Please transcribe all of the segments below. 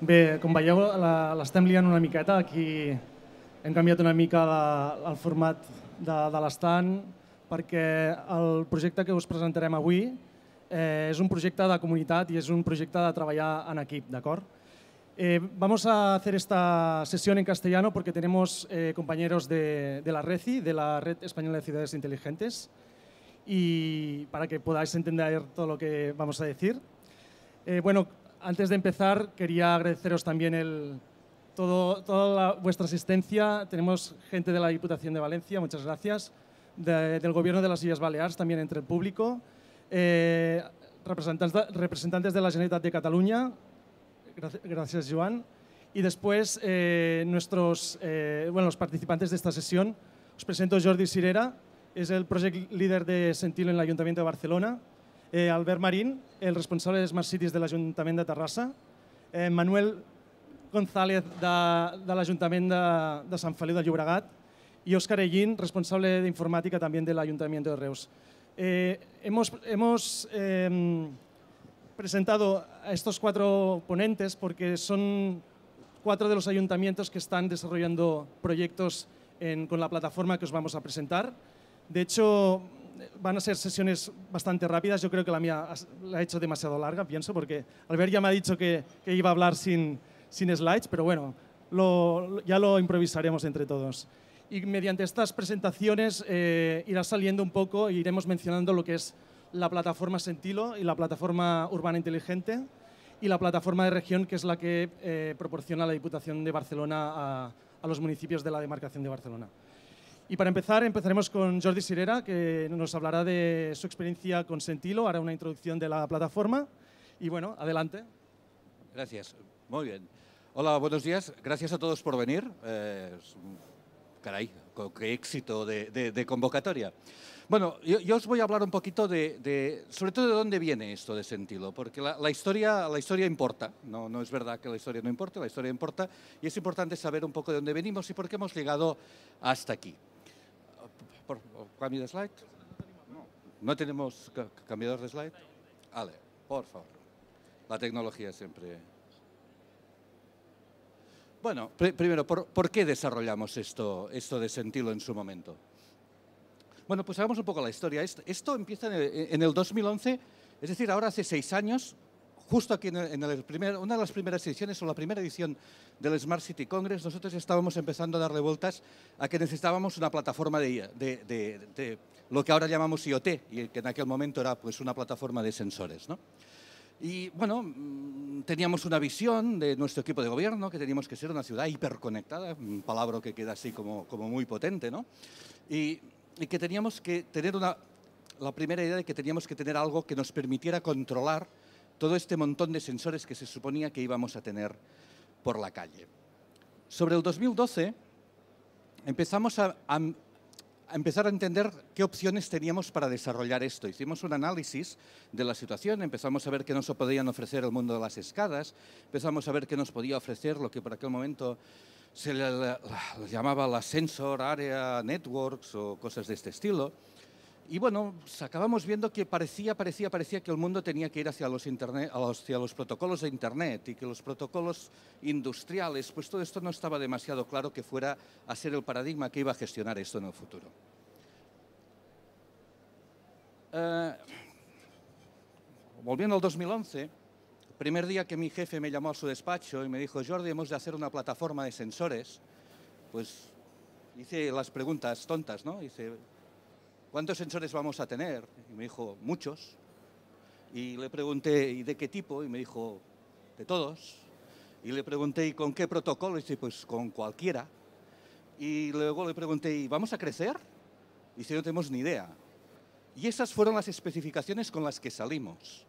Bé, com veieu, l'estem liant una miqueta. Aquí hem canviat una mica el format de l'estant perquè el projecte que us presentarem avui és un projecte de comunitat i és un projecte de treballar en equip, ¿d'acord? Vamos a hacer esta sesión en castellano porque tenemos compañeros de la RECI, de la Red Española de Ciudades Inteligentes, y para que podáis entender todo lo que vamos a decir. Bueno, antes de empezar, quería agradeceros también toda vuestra asistencia. Tenemos gente de la Diputación de Valencia, muchas gracias, del Gobierno de las Islas Baleares, también entre el público, representantes de la Generalitat de Cataluña, gracias Joan, y después los participantes de esta sesión. Os presento a Jordi Sirera, es el Project Leader de Sentilo en el Ayuntamiento de Barcelona, Albert Marín, el responsable de Smart Cities de l'Ajuntament de Terrassa, Manuel González de l'Ajuntament de Sant Feliu de Llobregat y Óscar Ellín, responsable de informática también del Ayuntamiento de Reus. Hemos presentado a estos cuatro ponentes porque son cuatro de los ayuntamientos que están desarrollando proyectos con la plataforma que os vamos a presentar. De hecho, van a ser sesiones bastante rápidas. Yo creo que la mía la he hecho demasiado larga, pienso, porque Albert ya me ha dicho que iba a hablar sin slides, pero bueno, ya lo improvisaremos entre todos. Y mediante estas presentaciones irá saliendo un poco, iremos mencionando lo que es la plataforma Sentilo y la plataforma Urbana Inteligente y la plataforma de región, que es la que proporciona la Diputación de Barcelona a los municipios de la demarcación de Barcelona. Y para empezar, empezaremos con Jordi Sirera, que nos hablará de su experiencia con Sentilo, hará una introducción de la plataforma y bueno, adelante. Gracias, muy bien. Hola, buenos días, gracias a todos por venir. Caray, qué éxito de convocatoria. Bueno, yo os voy a hablar un poquito sobre todo de dónde viene esto de Sentilo, porque la historia importa, no es verdad que la historia no importa, la historia importa y es importante saber un poco de dónde venimos y por qué hemos llegado hasta aquí. ¿Cambio de slide? ¿No tenemos cambiador de slide? Vale, por favor. La tecnología siempre. Bueno, primero, ¿por qué desarrollamos esto de Sentilo en su momento? Bueno, pues hagamos un poco la historia. Esto empieza en el 2011, es decir, ahora hace 6 años, justo aquí una de las primeras ediciones o la primera edición del Smart City Congress, nosotros estábamos empezando a darle vueltas a que necesitábamos una plataforma de lo que ahora llamamos IoT y que en aquel momento era pues una plataforma de sensores, ¿no? Y bueno, teníamos una visión de nuestro equipo de gobierno que teníamos que ser una ciudad hiperconectada, un palabra que queda así como muy potente, ¿no? Y que teníamos que tener la primera idea de que teníamos que tener algo que nos permitiera controlar todo este montón de sensores que se suponía que íbamos a tener por la calle. Sobre el 2012 empezamos a empezar a entender qué opciones teníamos para desarrollar esto. Hicimos un análisis de la situación, empezamos a ver qué nos podían ofrecer el mundo de las escadas, empezamos a ver qué nos podía ofrecer lo que por aquel momento se le llamaba la Sensor Area Networks o cosas de este estilo. Y bueno, acabamos viendo que parecía que el mundo tenía que ir hacia los protocolos de Internet y que los protocolos industriales, pues todo esto no estaba demasiado claro que fuera a ser el paradigma que iba a gestionar esto en el futuro. Volviendo al 2011, el primer día que mi jefe me llamó a su despacho y me dijo, Jordi, hemos de hacer una plataforma de sensores, pues hice las preguntas tontas, ¿no? Hice, ¿cuántos sensores vamos a tener? Y me dijo, muchos. Y le pregunté, ¿y de qué tipo? Y me dijo, de todos. Y le pregunté, ¿y con qué protocolo? Y dice, pues con cualquiera. Y luego le pregunté, ¿y vamos a crecer? Y dice, no tenemos ni idea. Y esas fueron las especificaciones con las que salimos.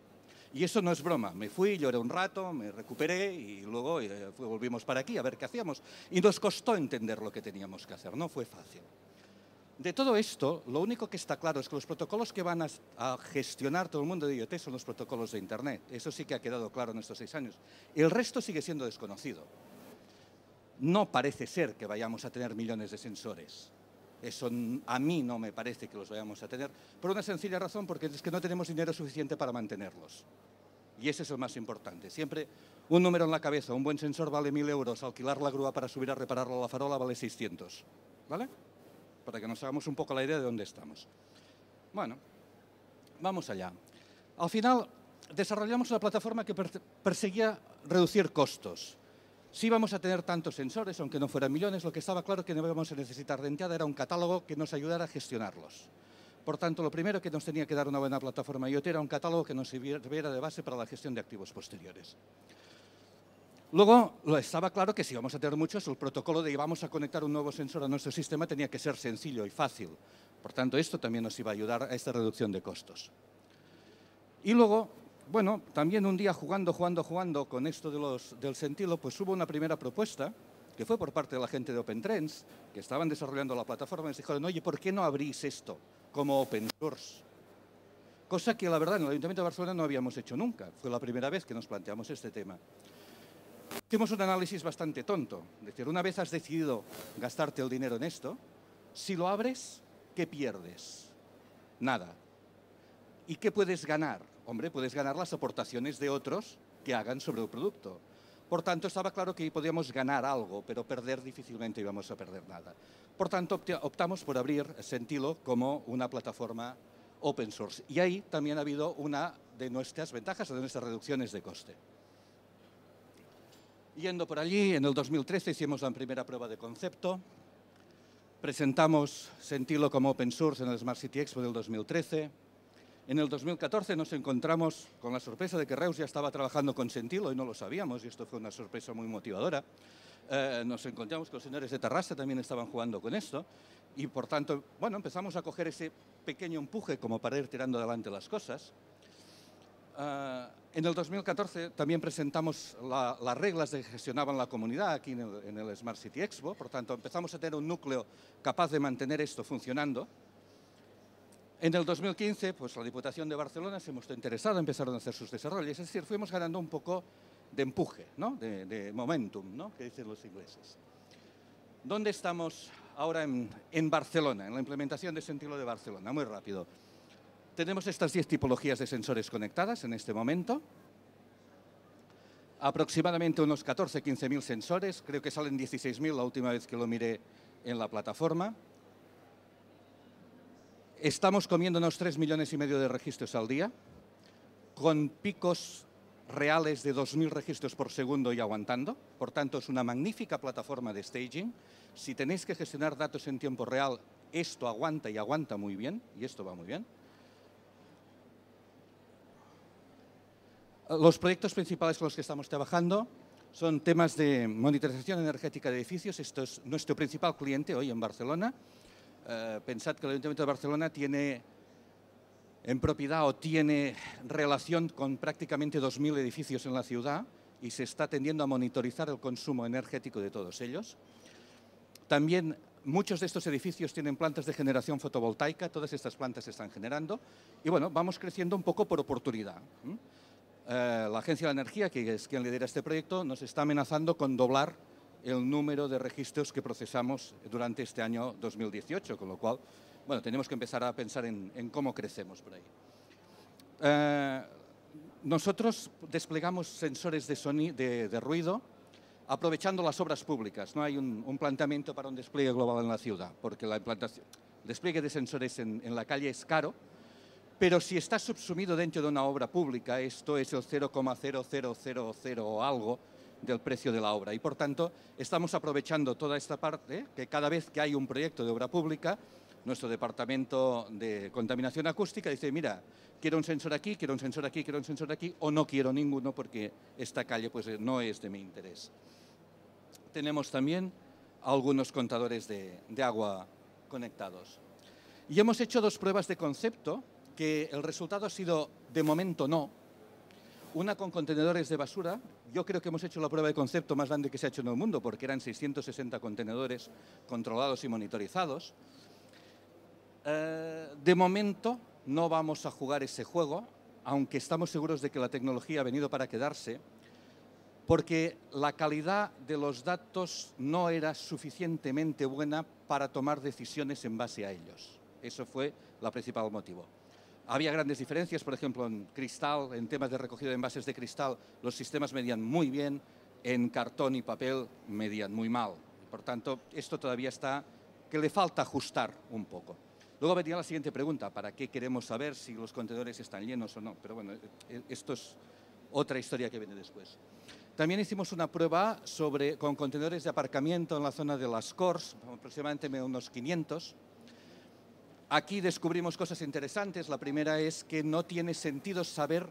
Y eso no es broma. Me fui, lloré un rato, me recuperé y luego volvimos para aquí a ver qué hacíamos. Y nos costó entender lo que teníamos que hacer, no fue fácil. De todo esto, lo único que está claro es que los protocolos que van a gestionar todo el mundo de IoT son los protocolos de Internet. Eso sí que ha quedado claro en estos 6 años. El resto sigue siendo desconocido. No parece ser que vayamos a tener millones de sensores. Eso a mí no me parece que los vayamos a tener, por una sencilla razón, porque es que no tenemos dinero suficiente para mantenerlos. Y ese es el más importante. Siempre un número en la cabeza, un buen sensor vale 1.000 euros, alquilar la grúa para subir a repararlo a la farola vale 600, ¿vale? Para que nos hagamos un poco la idea de dónde estamos. Bueno, vamos allá. Al final, desarrollamos una plataforma que perseguía reducir costos. Sí íbamos a tener tantos sensores, aunque no fueran millones, lo que estaba claro que no íbamos a necesitar de entrada era un catálogo que nos ayudara a gestionarlos. Por tanto, lo primero que nos tenía que dar una buena plataforma IoT era un catálogo que nos sirviera de base para la gestión de activos posteriores. Luego, estaba claro que si íbamos a tener muchos, el protocolo de íbamos a conectar un nuevo sensor a nuestro sistema tenía que ser sencillo y fácil. Por tanto, esto también nos iba a ayudar a esta reducción de costos. Y luego, bueno, también un día jugando con esto de del Sentilo, pues hubo una primera propuesta, que fue por parte de la gente de Open Trends, que estaban desarrollando la plataforma, y les dijeron, oye, ¿por qué no abrís esto como open source? Cosa que, la verdad, en el Ayuntamiento de Barcelona no habíamos hecho nunca. Fue la primera vez que nos planteamos este tema. Hicimos un análisis bastante tonto. Es decir, una vez has decidido gastarte el dinero en esto, si lo abres, ¿qué pierdes? Nada. ¿Y qué puedes ganar? Hombre, puedes ganar las aportaciones de otros que hagan sobre el producto. Por tanto, estaba claro que podíamos ganar algo, pero perder difícilmente íbamos a perder nada. Por tanto, optamos por abrir Sentilo como una plataforma open source. Y ahí también ha habido una de nuestras ventajas, de nuestras reducciones de coste. Yendo por allí, en el 2013 hicimos la primera prueba de concepto, presentamos Sentilo como open source en el Smart City Expo del 2013. En el 2014 nos encontramos con la sorpresa de que Reus ya estaba trabajando con Sentilo y no lo sabíamos, y esto fue una sorpresa muy motivadora. Nos encontramos que los señores de Terrassa también estaban jugando con esto y, por tanto, bueno, empezamos a coger ese pequeño empuje como para ir tirando adelante las cosas. En el 2014 también presentamos las reglas que gestionaban la comunidad aquí en el Smart City Expo, por tanto empezamos a tener un núcleo capaz de mantener esto funcionando. En el 2015, pues la Diputación de Barcelona se mostró interesada, empezaron a hacer sus desarrollos, es decir, fuimos ganando un poco de empuje, ¿no? de momentum, ¿no? Que dicen los ingleses. ¿Dónde estamos ahora en Barcelona, en la implementación de Sentilo de Barcelona? Muy rápido. Tenemos estas 10 tipologías de sensores conectadas en este momento. Aproximadamente unos 14.000 a 15.000 sensores. Creo que salen 16.000 la última vez que lo miré en la plataforma. Estamos comiéndonos 3,5 millones de registros al día, con picos reales de 2.000 registros por segundo y aguantando. Por tanto, es una magnífica plataforma de staging. Si tenéis que gestionar datos en tiempo real, esto aguanta y aguanta muy bien, y esto va muy bien. Los proyectos principales con los que estamos trabajando son temas de monitorización energética de edificios. Esto es nuestro principal cliente hoy en Barcelona. Pensad que el Ayuntamiento de Barcelona tiene en propiedad o tiene relación con prácticamente 2.000 edificios en la ciudad y se está tendiendo a monitorizar el consumo energético de todos ellos. También muchos de estos edificios tienen plantas de generación fotovoltaica, todas estas plantas se están generando y bueno, vamos creciendo un poco por oportunidad. La Agencia de la Energía, que es quien lidera este proyecto, nos está amenazando con doblar el número de registros que procesamos durante este año 2018, con lo cual, bueno, tenemos que empezar a pensar en cómo crecemos por ahí. Nosotros desplegamos sensores de ruido aprovechando las obras públicas. No hay un planteamiento para un despliegue global en la ciudad, porque la implantación, el despliegue de sensores en la calle es caro. Pero si está subsumido dentro de una obra pública, esto es el 0,0000 o algo del precio de la obra. Y por tanto, estamos aprovechando toda esta parte, que cada vez que hay un proyecto de obra pública, nuestro departamento de contaminación acústica dice, mira, quiero un sensor aquí, quiero un sensor aquí, quiero un sensor aquí, o no quiero ninguno porque esta calle pues, no es de mi interés. Tenemos también algunos contadores de agua conectados. Y hemos hecho 2 pruebas de concepto, que el resultado ha sido, de momento no, una con contenedores de basura. Yo creo que hemos hecho la prueba de concepto más grande que se ha hecho en el mundo, porque eran 660 contenedores controlados y monitorizados. De momento no vamos a jugar ese juego, aunque estamos seguros de que la tecnología ha venido para quedarse, porque la calidad de los datos no era suficientemente buena para tomar decisiones en base a ellos. Eso fue el principal motivo. Había grandes diferencias, por ejemplo, en cristal, en temas de recogida de envases de cristal, los sistemas medían muy bien, en cartón y papel medían muy mal. Por tanto, esto todavía está, que le falta ajustar un poco. Luego venía la siguiente pregunta, ¿para qué queremos saber si los contenedores están llenos o no? Pero bueno, esto es otra historia que viene después. También hicimos una prueba con contenedores de aparcamiento en la zona de las Corts, aproximadamente unos 500. Aquí descubrimos cosas interesantes. La primera es que no tiene sentido saber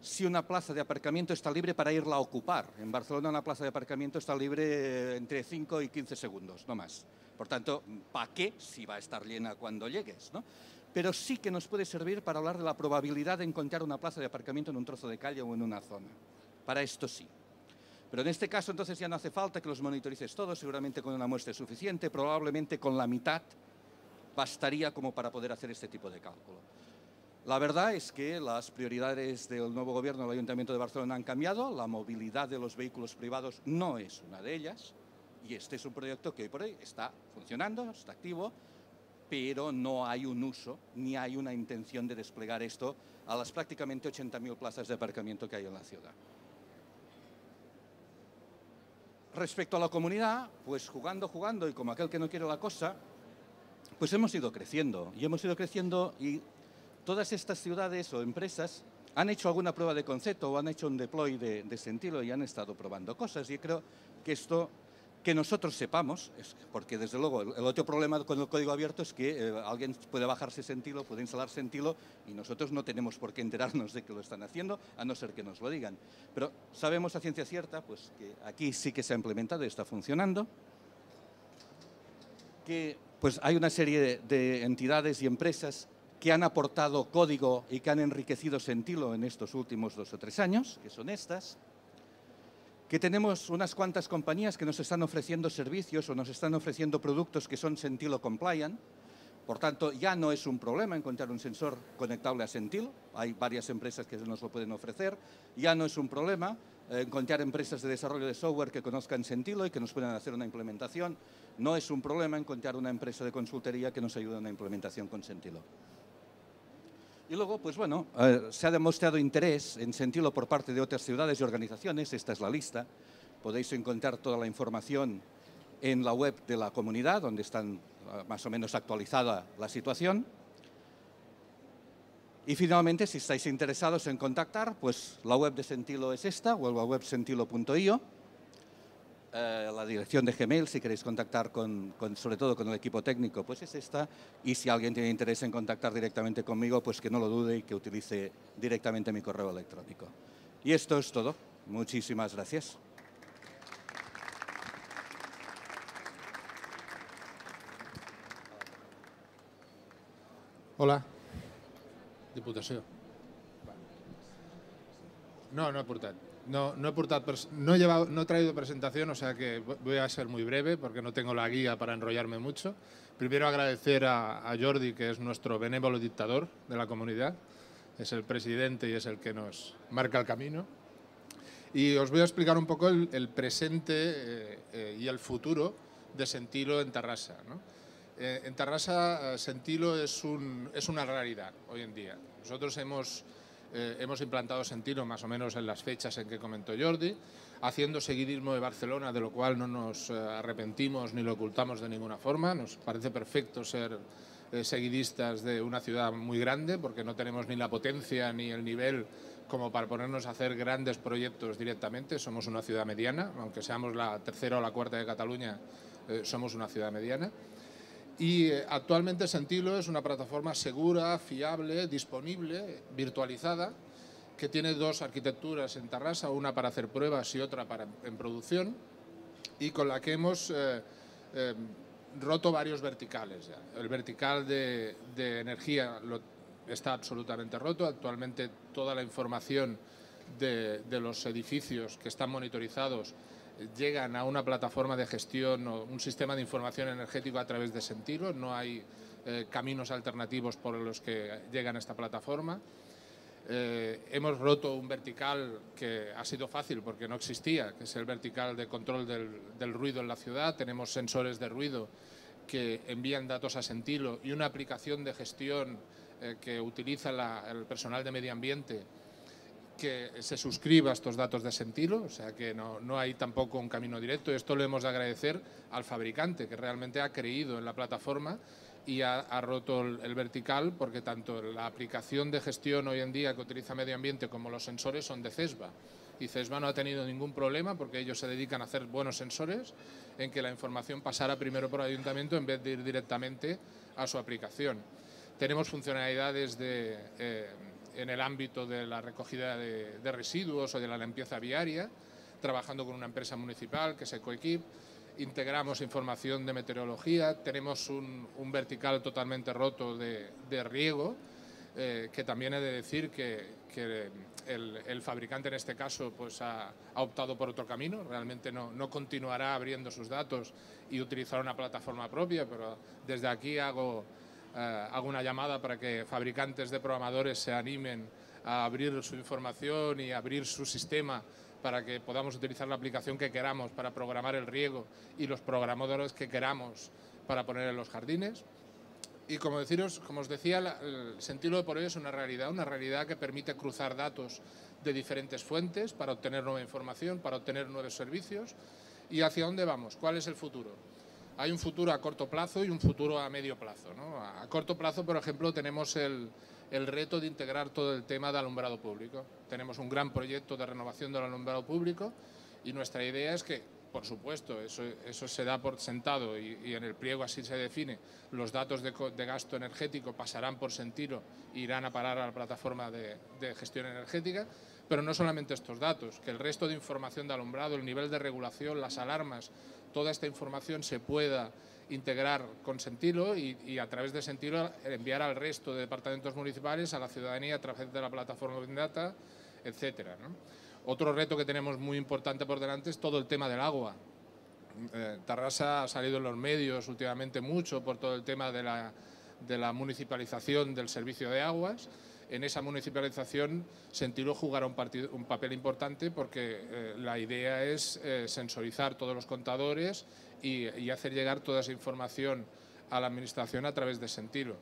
si una plaza de aparcamiento está libre para irla a ocupar. En Barcelona una plaza de aparcamiento está libre entre 5 y 15 segundos, no más. Por tanto, ¿para qué si va a estar llena cuando llegues, no? Pero sí que nos puede servir para hablar de la probabilidad de encontrar una plaza de aparcamiento en un trozo de calle o en una zona. Para esto sí. Pero en este caso entonces ya no hace falta que los monitorices todos, seguramente con una muestra es suficiente, probablemente con la mitad bastaría como para poder hacer este tipo de cálculo. La verdad es que las prioridades del nuevo gobierno del Ayuntamiento de Barcelona han cambiado, la movilidad de los vehículos privados no es una de ellas y este es un proyecto que hoy por hoy está funcionando, está activo, pero no hay un uso ni hay una intención de desplegar esto a las prácticamente 80.000 plazas de aparcamiento que hay en la ciudad. Respecto a la comunidad, pues jugando y como aquel que no quiere la cosa, pues hemos ido creciendo. Y hemos ido creciendo y todas estas ciudades o empresas han hecho alguna prueba de concepto o han hecho un deploy de Sentilo y han estado probando cosas. Y creo que esto, que nosotros sepamos, es porque desde luego el otro problema con el código abierto es que alguien puede bajarse Sentilo, puede instalar Sentilo y nosotros no tenemos por qué enterarnos de que lo están haciendo, a no ser que nos lo digan. Pero sabemos a ciencia cierta pues, que aquí sí que se ha implementado y está funcionando, que pues, hay una serie de entidades y empresas que han aportado código y que han enriquecido Sentilo en estos últimos 2 o 3 años, que son estas, que tenemos unas cuantas compañías que nos están ofreciendo servicios o nos están ofreciendo productos que son Sentilo compliant. Por tanto, ya no es un problema encontrar un sensor conectable a Sentilo. Hay varias empresas que nos lo pueden ofrecer. Ya no es un problema encontrar empresas de desarrollo de software que conozcan Sentilo y que nos puedan hacer una implementación. No es un problema encontrar una empresa de consultoría que nos ayude en una implementación con Sentilo. Y luego, pues bueno, se ha demostrado interés en Sentilo por parte de otras ciudades y organizaciones. Esta es la lista. Podéis encontrar toda la información en la web de la comunidad, donde está más o menos actualizada la situación. Y finalmente, si estáis interesados en contactar, pues la web de Sentilo es esta, o la web sentilo.io. La dirección de Gmail, si queréis contactar sobre todo con el equipo técnico, pues es esta. Y si alguien tiene interés en contactar directamente conmigo, pues que no lo dude y que utilice directamente mi correo electrónico. Y esto es todo. Muchísimas gracias. Hola. Diputació. No, no he portat. No he traído presentación, o sea que voy a ser muy breve porque no tengo la guía para enrollarme mucho. Primero agradecer a Jordi, que es nuestro benévolo dictador de la comunidad. Es el presidente y es el que nos marca el camino. Y os voy a explicar un poco el presente y el futuro de Sentilo en Terrassa, ¿no? En Terrassa, Sentilo es una raridad hoy en día. Nosotros hemos implantado Sentilo más o menos en las fechas en que comentó Jordi, haciendo seguidismo de Barcelona, de lo cual no nos arrepentimos ni lo ocultamos de ninguna forma. Nos parece perfecto ser seguidistas de una ciudad muy grande, porque no tenemos ni la potencia ni el nivel como para ponernos a hacer grandes proyectos directamente. Somos una ciudad mediana, aunque seamos la tercera o la cuarta de Cataluña, somos una ciudad mediana. Y actualmente Sentilo es una plataforma segura, fiable, disponible, virtualizada, que tiene 2 arquitecturas en Terrassa, una para hacer pruebas y otra en producción, y con la que hemos roto varios verticales ya. El vertical de energía está absolutamente roto. Actualmente toda la información de los edificios que están monitorizados llegan a una plataforma de gestión o un sistema de información energético a través de Sentilo. No hay caminos alternativos por los que llegan a esta plataforma. Hemos roto un vertical que ha sido fácil porque no existía, que es el vertical de control del ruido en la ciudad. Tenemos sensores de ruido que envían datos a Sentilo y una aplicación de gestión que utiliza el personal de medio ambiente que se suscriba a estos datos de Sentilo, o sea que no hay tampoco un camino directo. Esto lo hemos de agradecer al fabricante, que realmente ha creído en la plataforma y ha roto el vertical, porque tanto la aplicación de gestión hoy en día que utiliza medio ambiente como los sensores son de CESBA. Y CESBA no ha tenido ningún problema, porque ellos se dedican a hacer buenos sensores, en que la información pasara primero por ayuntamiento en vez de ir directamente a su aplicación. Tenemos funcionalidades en el ámbito de la recogida de residuos o de la limpieza viaria, trabajando con una empresa municipal que es ECOEQUIP. Integramos información de meteorología, tenemos un vertical totalmente roto de riego, que también he de decir que el fabricante en este caso pues ha optado por otro camino. Realmente no continuará abriendo sus datos y utilizará una plataforma propia, pero desde aquí hago una llamada para que fabricantes de programadores se animen a abrir su información y abrir su sistema para que podamos utilizar la aplicación que queramos para programar el riego y los programadores que queramos para poner en los jardines. Y como os decía, el Sentilo de por hoy es una realidad que permite cruzar datos de diferentes fuentes para obtener nueva información, para obtener nuevos servicios. ¿Y hacia dónde vamos? ¿Cuál es el futuro? Hay un futuro a corto plazo y un futuro a medio plazo, ¿no? A corto plazo, por ejemplo, tenemos el reto de integrar todo el tema de alumbrado público. Tenemos un gran proyecto de renovación del alumbrado público y nuestra idea es que, por supuesto, eso se da por sentado y en el pliego así se define, los datos de gasto energético pasarán por Sentilo e irán a parar a la plataforma de gestión energética. Pero no solamente estos datos, que el resto de información de alumbrado, el nivel de regulación, las alarmas, toda esta información se pueda integrar con Sentilo y a través de Sentilo enviar al resto de departamentos municipales, a la ciudadanía, a través de la plataforma Big Data, etcétera, ¿no? Otro reto que tenemos muy importante por delante es todo el tema del agua. Terrassa ha salido en los medios últimamente mucho por todo el tema de la municipalización del servicio de aguas. En esa municipalización Sentilo jugará un papel importante porque la idea es sensorizar todos los contadores y hacer llegar toda esa información a la administración a través de Sentilo.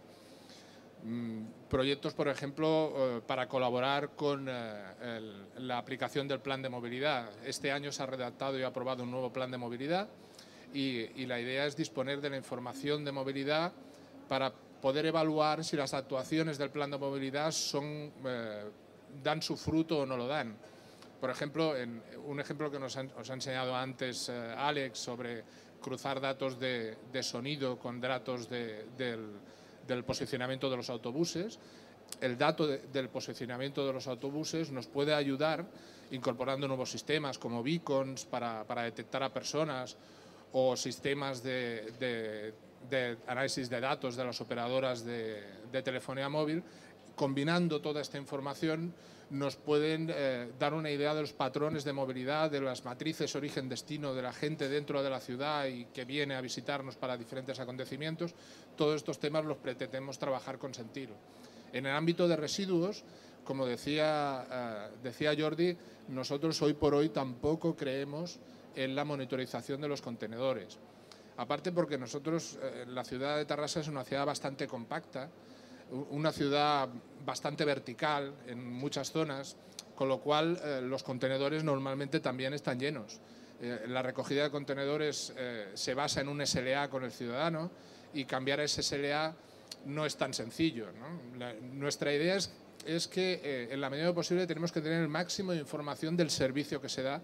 Proyectos, por ejemplo, para colaborar con la aplicación del plan de movilidad. Este año se ha redactado y aprobado un nuevo plan de movilidad y la idea es disponer de la información de movilidad para poder evaluar si las actuaciones del plan de movilidad dan su fruto o no lo dan. Por ejemplo, un ejemplo que os ha enseñado antes Alex sobre cruzar datos de sonido con datos del posicionamiento de los autobuses. El dato del posicionamiento de los autobuses nos puede ayudar incorporando nuevos sistemas como beacons para detectar a personas o sistemas de análisis de datos de las operadoras de telefonía móvil. Combinando toda esta información nos pueden dar una idea de los patrones de movilidad, de las matrices origen-destino de la gente dentro de la ciudad y que viene a visitarnos para diferentes acontecimientos. Todos estos temas los pretendemos trabajar con Sentilo. En el ámbito de residuos, como decía Jordi, nosotros hoy por hoy tampoco creemos en la monitorización de los contenedores. Aparte porque nosotros, la ciudad de Terrassa es una ciudad bastante compacta, una ciudad bastante vertical en muchas zonas, con lo cual los contenedores normalmente también están llenos. La recogida de contenedores se basa en un SLA con el ciudadano y cambiar ese SLA no es tan sencillo, ¿no? Nuestra idea es que en la medida de lo posible tenemos que tener el máximo de información del servicio que se da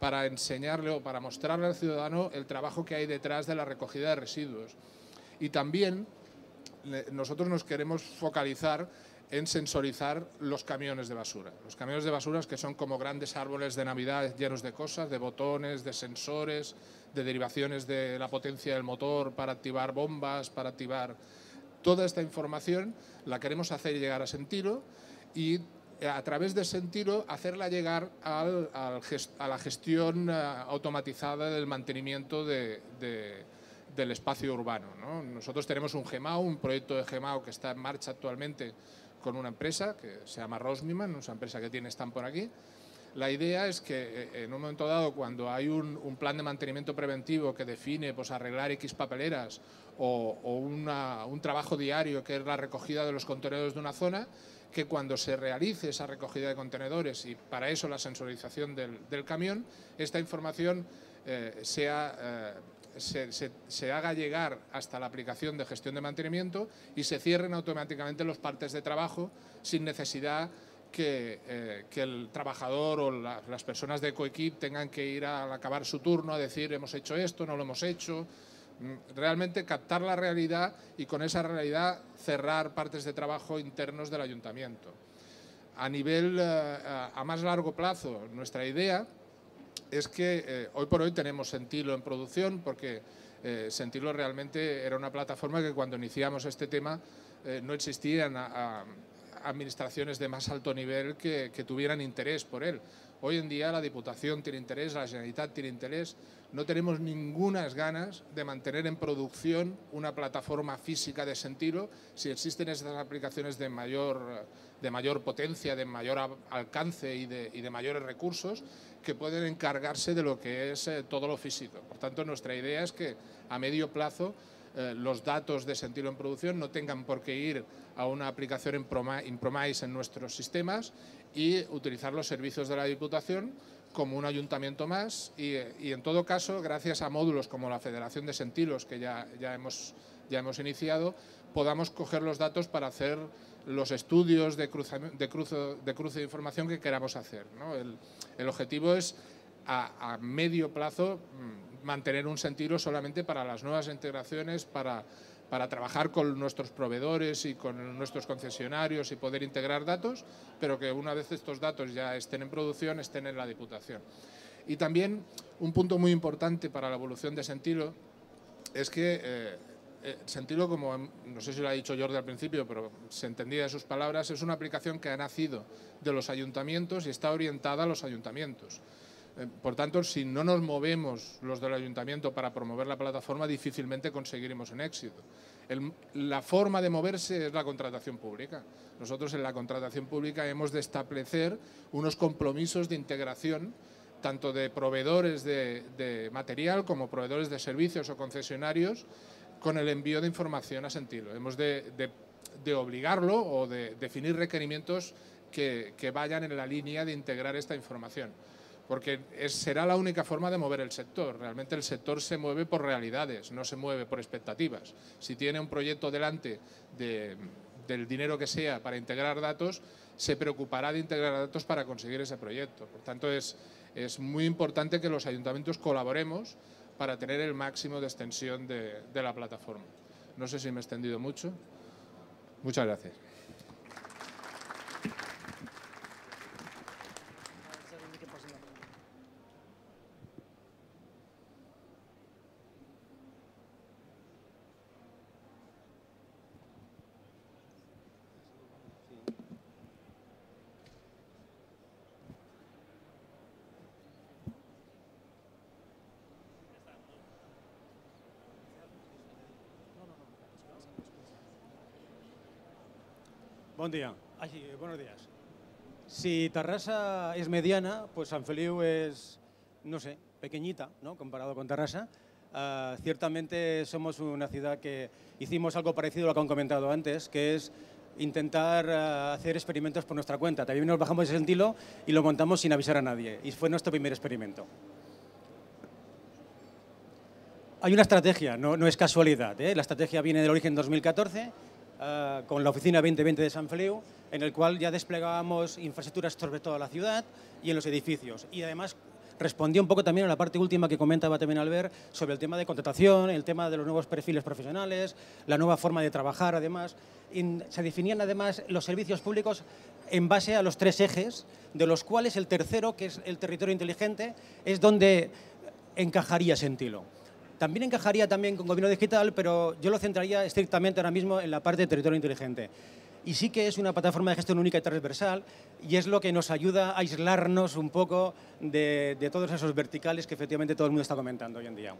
para enseñarle o para mostrarle al ciudadano el trabajo que hay detrás de la recogida de residuos. Y también nosotros nos queremos focalizar en sensorizar los camiones de basura. Los camiones de basura que son como grandes árboles de Navidad llenos de cosas, de botones, de sensores, de derivaciones de la potencia del motor para activar bombas, para activar... Toda esta información la queremos hacer llegar a Sentilo y a través de Sentilo hacerla llegar a la gestión automatizada del mantenimiento del espacio urbano, ¿no? Nosotros tenemos un GEMAO, un proyecto de GEMAO que está en marcha actualmente con una empresa que se llama Rosmiman, una empresa que tiene stand por aquí. La idea es que en un momento dado, cuando hay un plan de mantenimiento preventivo que define pues, arreglar X papeleras o un trabajo diario que es la recogida de los contenedores de una zona, que cuando se realice esa recogida de contenedores y para eso la sensorización del camión, esta información se haga llegar hasta la aplicación de gestión de mantenimiento y se cierren automáticamente los partes de trabajo sin necesidad que el trabajador o las personas de ECOEQUIP tengan que ir al acabar su turno a decir hemos hecho esto, no lo hemos hecho. Realmente captar la realidad y con esa realidad cerrar partes de trabajo internos del ayuntamiento. A nivel a más largo plazo, nuestra idea es que hoy por hoy tenemos Sentilo en producción porque Sentilo realmente era una plataforma que cuando iniciamos este tema no existían administraciones de más alto nivel que tuvieran interés por él. Hoy en día la Diputación tiene interés, la Generalitat tiene interés, no tenemos ninguna ganas de mantener en producción una plataforma física de Sentilo. Si existen estas aplicaciones de mayor potencia, de mayor alcance y de mayores recursos que pueden encargarse de lo que es todo lo físico. Por tanto, nuestra idea es que a medio plazo los datos de Sentilo en producción no tengan por qué ir a una aplicación in-premise en nuestros sistemas y utilizar los servicios de la Diputación como un ayuntamiento más y en todo caso, gracias a módulos como la Federación de Sentilos que ya hemos iniciado, podamos coger los datos para hacer los estudios de cruce de información que queramos hacer, ¿no? El objetivo es a medio plazo mantener un Sentilo solamente para las nuevas integraciones, para trabajar con nuestros proveedores y con nuestros concesionarios y poder integrar datos, pero que una vez estos datos ya estén en producción, estén en la Diputación. Y también un punto muy importante para la evolución de Sentilo es que Sentilo, como no sé si lo ha dicho Jordi al principio, pero se entendía de sus palabras, es una aplicación que ha nacido de los ayuntamientos y está orientada a los ayuntamientos. Por tanto, si no nos movemos los del ayuntamiento para promover la plataforma, difícilmente conseguiremos un éxito. La forma de moverse es la contratación pública. Nosotros en la contratación pública hemos de establecer unos compromisos de integración, tanto de proveedores de material como proveedores de servicios o concesionarios, con el envío de información a Sentilo. Hemos de obligarlo o de definir requerimientos que vayan en la línea de integrar esta información. Porque será la única forma de mover el sector. Realmente el sector se mueve por realidades, no se mueve por expectativas. Si tiene un proyecto delante del dinero que sea para integrar datos, se preocupará de integrar datos para conseguir ese proyecto. Por tanto, es muy importante que los ayuntamientos colaboremos para tener el máximo de extensión de la plataforma. No sé si me he extendido mucho. Muchas gracias. Bon dia. Buenos días. Si Terrassa es mediana, pues San Feliu es, no sé, pequeñita, ¿no? Comparado con Terrassa. Ciertamente somos una ciudad que hicimos algo parecido a lo que han comentado antes, que es intentar hacer experimentos por nuestra cuenta. También nos bajamos de Sentilo y lo montamos sin avisar a nadie. Y fue nuestro primer experimento. Hay una estrategia, no es casualidad, ¿eh? La estrategia viene del origen 2014. Con la oficina 2020 de Sant Feliu, en el cual ya desplegábamos infraestructuras sobre toda la ciudad y en los edificios. Y además respondía un poco también a la parte última que comentaba también Albert sobre el tema de contratación, el tema de los nuevos perfiles profesionales, la nueva forma de trabajar además. Se definían además los servicios públicos en base a los tres ejes, de los cuales el tercero, que es el territorio inteligente, es donde encajaría Sentilo. También encajaría también con gobierno digital, pero yo lo centraría estrictamente ahora mismo en la parte de territorio inteligente. Y sí que es una plataforma de gestión única y transversal y es lo que nos ayuda a aislarnos un poco de todos esos verticales que efectivamente todo el mundo está comentando hoy en día.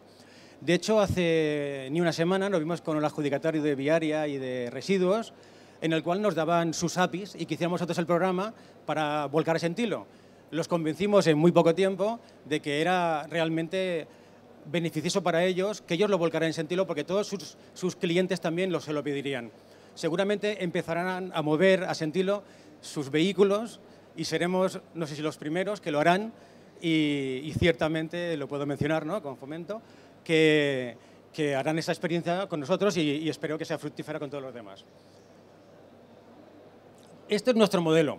De hecho, hace ni una semana nos vimos con el adjudicatario de Viaria y de Residuos, en el cual nos daban sus APIs y que hiciéramos nosotros el programa para volcar a Sentilo. Los convencimos en muy poco tiempo de que era realmente beneficioso para ellos, que ellos lo volcaran en Sentilo porque todos sus clientes también se lo pedirían. Seguramente empezarán a mover a Sentilo sus vehículos y seremos, no sé si los primeros, que lo harán y ciertamente, lo puedo mencionar, ¿no?, con Fomento, que harán esa experiencia con nosotros y espero que sea fructífera con todos los demás. Este es nuestro modelo.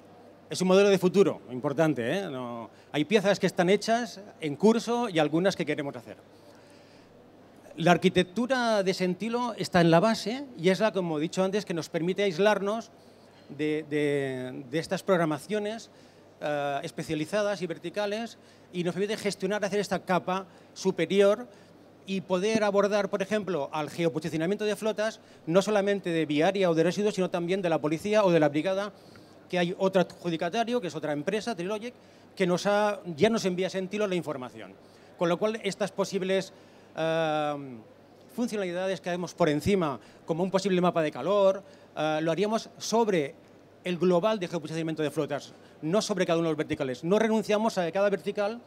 Es un modelo de futuro, importante, ¿eh? No, hay piezas que están hechas en curso y algunas que queremos hacer. La arquitectura de Sentilo está en la base y es la, como he dicho antes, que nos permite aislarnos de estas programaciones especializadas y verticales y nos permite gestionar, hacer esta capa superior y poder abordar, por ejemplo, al geoposicionamiento de flotas, no solamente de Viaria o de Residuos, sino también de la policía o de la brigada, que hay otro adjudicatario, que es otra empresa, Trilogic, que ya nos envía a Sentilo la información. Con lo cual, estas posibles funcionalidades que hacemos por encima, como un posible mapa de calor, lo haríamos sobre el global de geoposicionamiento de flotas, no sobre cada uno de los verticales. No renunciamos a que cada vertical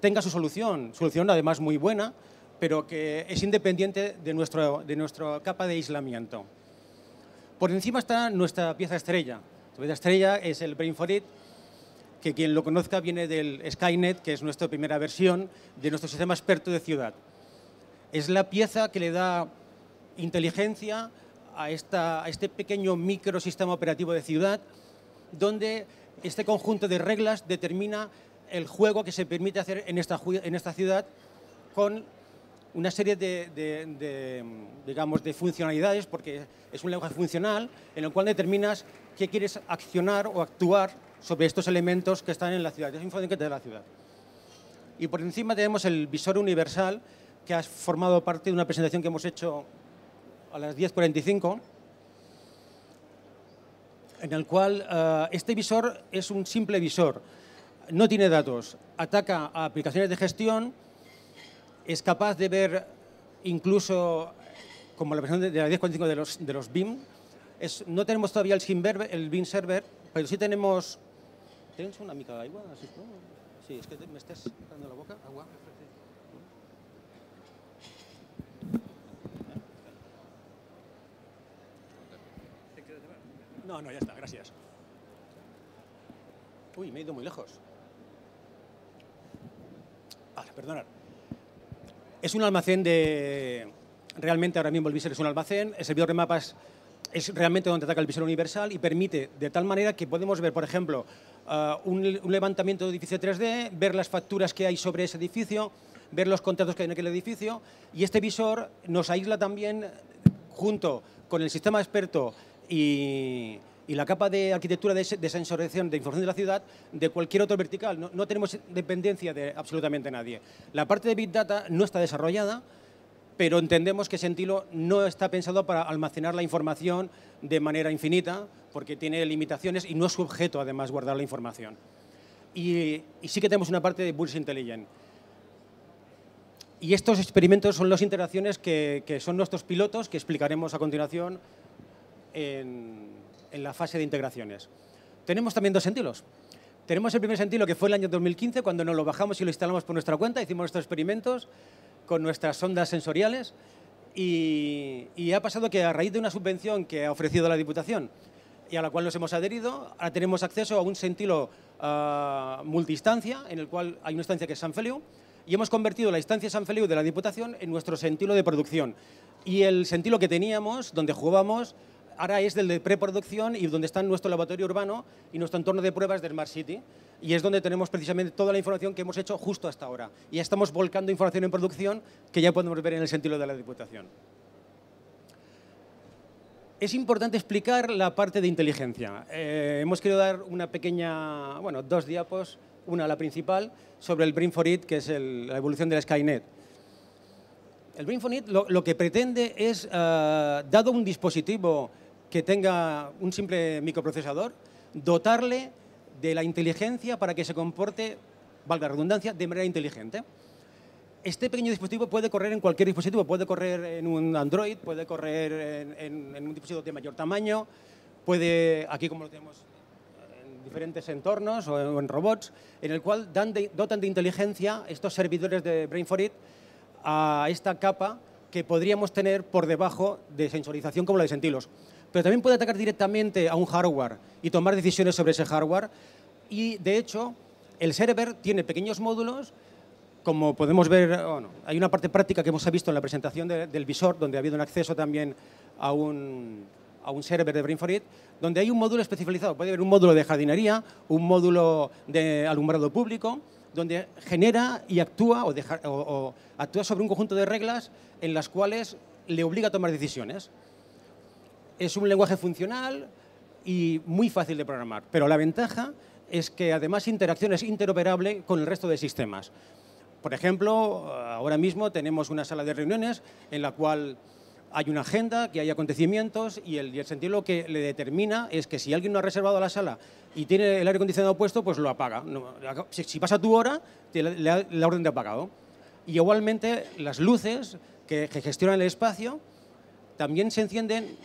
tenga su solución además muy buena, pero que es independiente de nuestra capa de aislamiento. Por encima está nuestra pieza estrella. La estrella es el Brain4It, que quien lo conozca viene del Skynet, que es nuestra primera versión de nuestro sistema experto de ciudad. Es la pieza que le da inteligencia a este pequeño microsistema operativo de ciudad, donde este conjunto de reglas determina el juego que se permite hacer en esta ciudad con una serie de funcionalidades, porque es un lenguaje funcional en el cual determinas qué quieres accionar o actuar sobre estos elementos que están en la ciudad. Es información que te da la ciudad. Y por encima tenemos el visor universal, que ha formado parte de una presentación que hemos hecho a las 10:45, en el cual este visor es un simple visor, no tiene datos, ataca a aplicaciones de gestión, es capaz de ver incluso, como la versión de la 10:45 de los BIM, no tenemos todavía el BIM server, pero sí tenemos... ¿Tienes una mica de agua? Sí, es que me estás dando la boca. Agua. No, ya está, gracias. Uy, me he ido muy lejos. Ah, perdonad. Es un almacén realmente ahora mismo el visor es un almacén, el servidor de mapas es realmente donde ataca el visor universal y permite de tal manera que podemos ver, por ejemplo, un levantamiento de edificio 3D, ver las facturas que hay sobre ese edificio, ver los contratos que hay en aquel edificio y este visor nos aísla también junto con el sistema experto y la capa de arquitectura de sensorización de información de la ciudad de cualquier otro vertical. No tenemos dependencia de absolutamente nadie. La parte de Big Data no está desarrollada, pero entendemos que Sentilo no está pensado para almacenar la información de manera infinita, porque tiene limitaciones y no es su objeto, además, guardar la información. Y sí que tenemos una parte de Business Intelligence. Y estos experimentos son las interacciones que son nuestros pilotos, que explicaremos a continuación en la fase de integraciones. Tenemos también dos Sentilos. Tenemos el primer Sentilo, que fue el año 2015, cuando nos lo bajamos y lo instalamos por nuestra cuenta, hicimos nuestros experimentos con nuestras sondas sensoriales y ha pasado que a raíz de una subvención que ha ofrecido la Diputación y a la cual nos hemos adherido, ahora tenemos acceso a un Sentilo multiinstancia, en el cual hay una instancia que es Sant Feliu, y hemos convertido la instancia Sant Feliu de la Diputación en nuestro Sentilo de producción. Y el Sentilo que teníamos, donde jugábamos, ahora es del de preproducción y donde está nuestro laboratorio urbano y nuestro entorno de pruebas de Smart City. Y es donde tenemos precisamente toda la información que hemos hecho justo hasta ahora. Y ya estamos volcando información en producción que ya podemos ver en el Sentilo de la Diputación. Es importante explicar la parte de inteligencia. Hemos querido dar una pequeña, bueno, dos diapos, una la principal, sobre el Brain4It, que es la evolución del Skynet. El Brain4It lo que pretende es, dado un dispositivo que tenga un simple microprocesador, dotarle de la inteligencia para que se comporte, valga la redundancia, de manera inteligente. Este pequeño dispositivo puede correr en cualquier dispositivo, puede correr en un Android, puede correr en un dispositivo de mayor tamaño, puede, aquí como lo tenemos, en diferentes entornos o en robots, en el cual dotan de inteligencia estos servidores de Brain4It a esta capa que podríamos tener por debajo de sensorización como la de Sentilos. Pero también puede atacar directamente a un hardware y tomar decisiones sobre ese hardware. Y, de hecho, el server tiene pequeños módulos, como podemos ver, bueno, hay una parte práctica que hemos visto en la presentación del visor, donde ha habido un acceso también a un server de Brain4It, donde hay un módulo especializado. Puede haber un módulo de jardinería, un módulo de alumbrado público, donde genera y actúa o actúa sobre un conjunto de reglas en las cuales le obliga a tomar decisiones. Es un lenguaje funcional y muy fácil de programar, pero la ventaja es que además interacción es interoperable con el resto de sistemas. Por ejemplo, ahora mismo tenemos una sala de reuniones en la cual hay una agenda, que hay acontecimientos y el Sentilo que le determina es que si alguien no ha reservado la sala y tiene el aire acondicionado puesto, pues lo apaga. Si pasa tu hora, la orden de apagado. Y igualmente las luces que gestionan el espacio también se encienden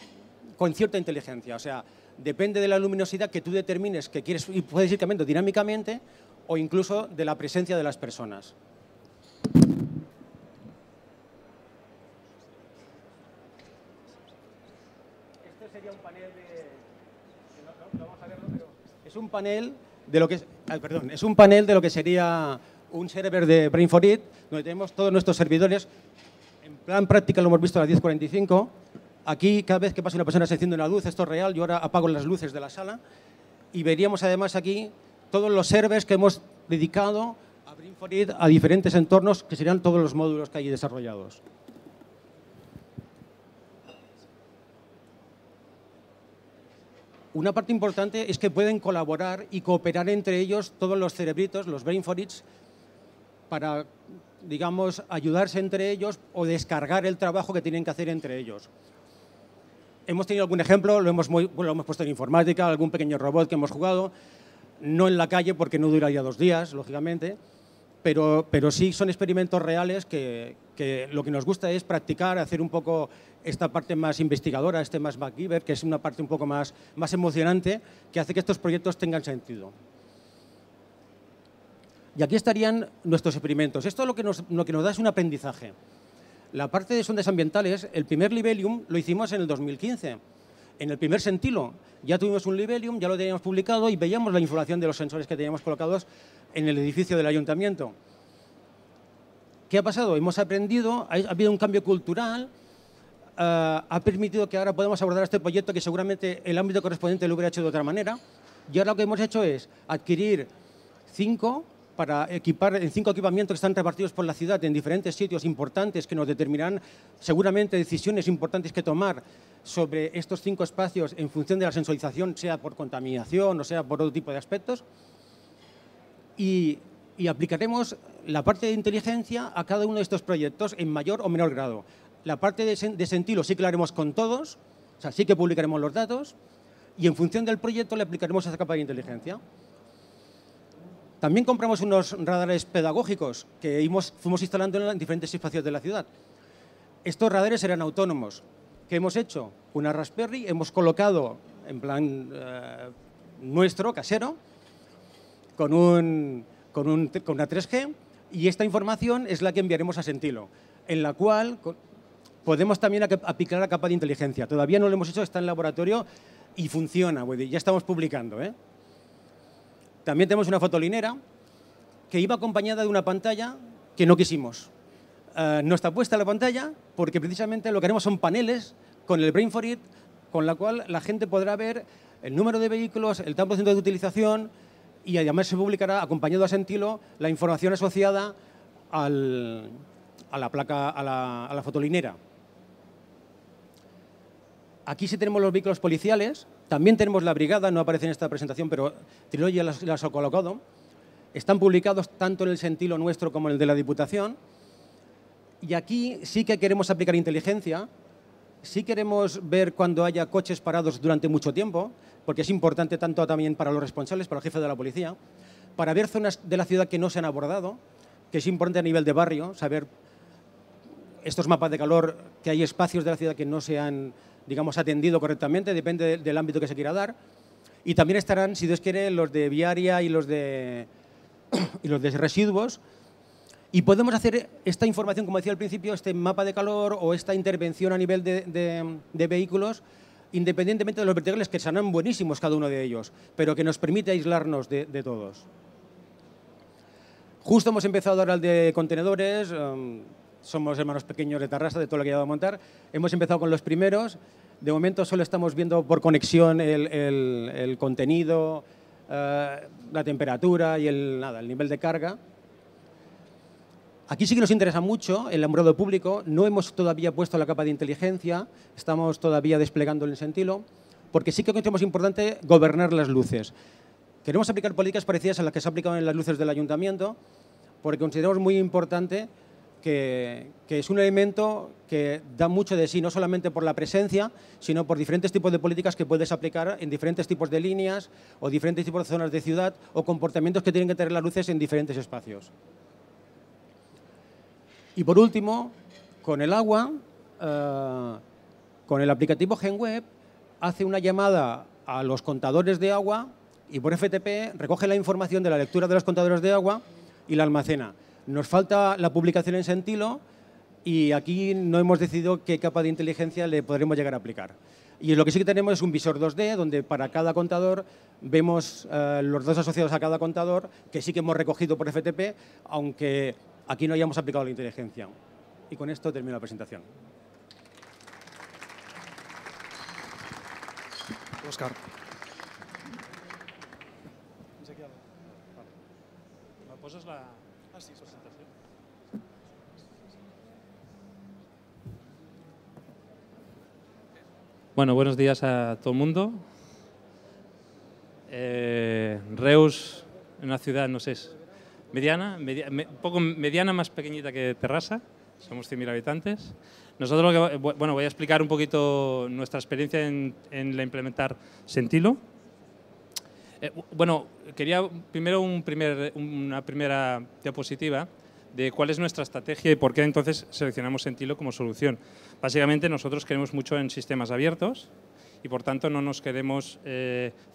con cierta inteligencia, o sea, depende de la luminosidad que tú determines que quieres y puedes ir cambiando dinámicamente o incluso de la presencia de las personas. Este sería un panel de no vamos a verlo, pero es un panel de lo que es un panel de lo que sería un server de Brain4It, donde tenemos todos nuestros servidores. En plan práctica lo hemos visto a las 10:45. Aquí, cada vez que pasa una persona se enciende una luz, esto es real, yo ahora apago las luces de la sala y veríamos además aquí todos los servers que hemos dedicado a Brain4It a diferentes entornos, que serían todos los módulos que hay desarrollados. Una parte importante es que pueden colaborar y cooperar entre ellos todos los cerebritos, los Brain4Its, para, digamos, ayudarse entre ellos o descargar el trabajo que tienen que hacer entre ellos. Hemos tenido algún ejemplo, lo hemos puesto en informática, algún pequeño robot que hemos jugado, no en la calle porque no duraría 2 días, lógicamente, pero sí son experimentos reales que lo que nos gusta es practicar, hacer un poco esta parte más investigadora, este más MacGyver, que es una parte un poco más emocionante, que hace que estos proyectos tengan sentido. Y aquí estarían nuestros experimentos. Esto lo que nos da es un aprendizaje. La parte de sondas ambientales, el primer Libelium lo hicimos en el 2015, en el primer Sentilo. Ya tuvimos un Libelium, ya lo teníamos publicado y veíamos la información de los sensores que teníamos colocados en el edificio del ayuntamiento. ¿Qué ha pasado? Hemos aprendido, ha habido un cambio cultural, ha permitido que ahora podamos abordar este proyecto que seguramente el ámbito correspondiente lo hubiera hecho de otra manera. Y ahora lo que hemos hecho es adquirir 5 para equipar en 5 equipamientos que están repartidos por la ciudad en diferentes sitios importantes que nos determinarán seguramente decisiones importantes que tomar sobre estos 5 espacios en función de la sensorización, sea por contaminación o sea por otro tipo de aspectos. Y aplicaremos la parte de inteligencia a cada uno de estos proyectos en mayor o menor grado. La parte de Sentilo sí que la haremos con todos, o sea, sí que publicaremos los datos y en función del proyecto le aplicaremos esa capa de inteligencia. También compramos unos radares pedagógicos que fuimos instalando en diferentes espacios de la ciudad. Estos radares eran autónomos. ¿Qué hemos hecho? Una Raspberry, hemos colocado en plan nuestro, casero, con una 3G y esta información es la que enviaremos a Sentilo, en la cual podemos también aplicar la capa de inteligencia. Todavía no lo hemos hecho, está en laboratorio y funciona, ya estamos publicando, ¿eh? También tenemos una fotolinera que iba acompañada de una pantalla que no quisimos. No está puesta la pantalla porque precisamente lo que haremos son paneles con el Brain4It, con la cual la gente podrá ver el número de vehículos, el tanto de utilización y además se publicará, acompañado a Sentilo, la información asociada a la fotolinera. Aquí sí tenemos los vehículos policiales. También tenemos la brigada, no aparece en esta presentación, pero Trillo ya las ha colocado. Están publicados tanto en el Sentilo nuestro como en el de la Diputación. Y aquí sí que queremos aplicar inteligencia, sí queremos ver cuando haya coches parados durante mucho tiempo, porque es importante tanto también para los responsables, para el jefe de la policía, para ver zonas de la ciudad que no se han abordado, que es importante a nivel de barrio, saber estos mapas de calor, que hay espacios de la ciudad que no se han, digamos, atendido correctamente, depende del ámbito que se quiera dar. Y también estarán, si Dios quiere, los de viaria y los de residuos. Y podemos hacer esta información, como decía al principio, este mapa de calor o esta intervención a nivel de vehículos, independientemente de los verticales, que serán buenísimos cada uno de ellos, pero que nos permite aislarnos de todos. Justo hemos empezado ahora el de contenedores, somos hermanos pequeños de Terrassa, de todo lo que llevamos a montar. Hemos empezado con los primeros, de momento solo estamos viendo por conexión el contenido, la temperatura y el nivel de carga. Aquí sí que nos interesa mucho el alumbrado público, no hemos todavía puesto la capa de inteligencia, estamos todavía desplegando el Sentilo, porque sí que encontramos importante gobernar las luces. Queremos aplicar políticas parecidas a las que se aplican en las luces del ayuntamiento, porque consideramos muy importante que es un elemento que da mucho de sí, no solamente por la presencia, sino por diferentes tipos de políticas que puedes aplicar en diferentes tipos de líneas o diferentes tipos de zonas de ciudad o comportamientos que tienen que tener las luces en diferentes espacios. Y por último, con el agua, con el aplicativo GenWeb, hace una llamada a los contadores de agua y por FTP recoge la información de la lectura de los contadores de agua y la almacena. Nos falta la publicación en Sentilo y aquí no hemos decidido qué capa de inteligencia le podremos llegar a aplicar. Y lo que sí que tenemos es un visor 2D, donde para cada contador vemos los datos asociados a cada contador, que sí que hemos recogido por FTP, aunque aquí no hayamos aplicado la inteligencia. Y con esto termino la presentación. Óscar. ¿Me poses la...? Ah, sí, presentación. Bueno, buenos días a todo el mundo. Reus, una ciudad, no sé, mediana, más pequeñita que Terrassa, somos 100.000 habitantes. Nosotros, bueno, voy a explicar un poquito nuestra experiencia en la implementar Sentilo. Bueno, quería primero una primera diapositiva de cuál es nuestra estrategia y por qué entonces seleccionamos Sentilo como solución. Básicamente nosotros creemos mucho en sistemas abiertos y por tanto no nos queremos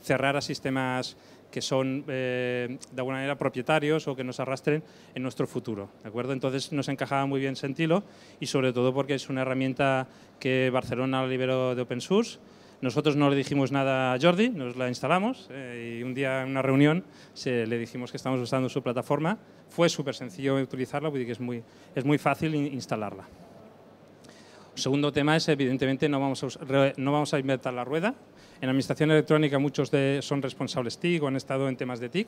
cerrar a sistemas que son de alguna manera propietarios o que nos arrastren en nuestro futuro, ¿de acuerdo? Entonces nos encajaba muy bien Sentilo y sobre todo porque es una herramienta que Barcelona liberó de open source. Nosotros no le dijimos nada a Jordi, nos la instalamos y un día en una reunión le dijimos que estamos usando su plataforma. Fue súper sencillo utilizarla porque es muy fácil instalarla. Segundo tema es, evidentemente, no vamos a inventar la rueda. En administración electrónica muchos son responsables TIC o han estado en temas de TIC.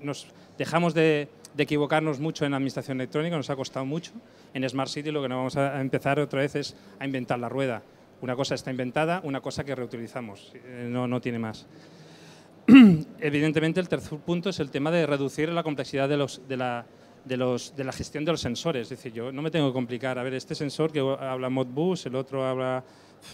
Nos dejamos de equivocarnos mucho en administración electrónica, nos ha costado mucho. En Smart City lo que no vamos a empezar otra vez es a inventar la rueda. Una cosa está inventada, una cosa que reutilizamos, no tiene más. Evidentemente el tercer punto es el tema de reducir la complejidad de la gestión de los sensores. Es decir, yo no me tengo que complicar. A ver, este sensor que habla Modbus, el otro habla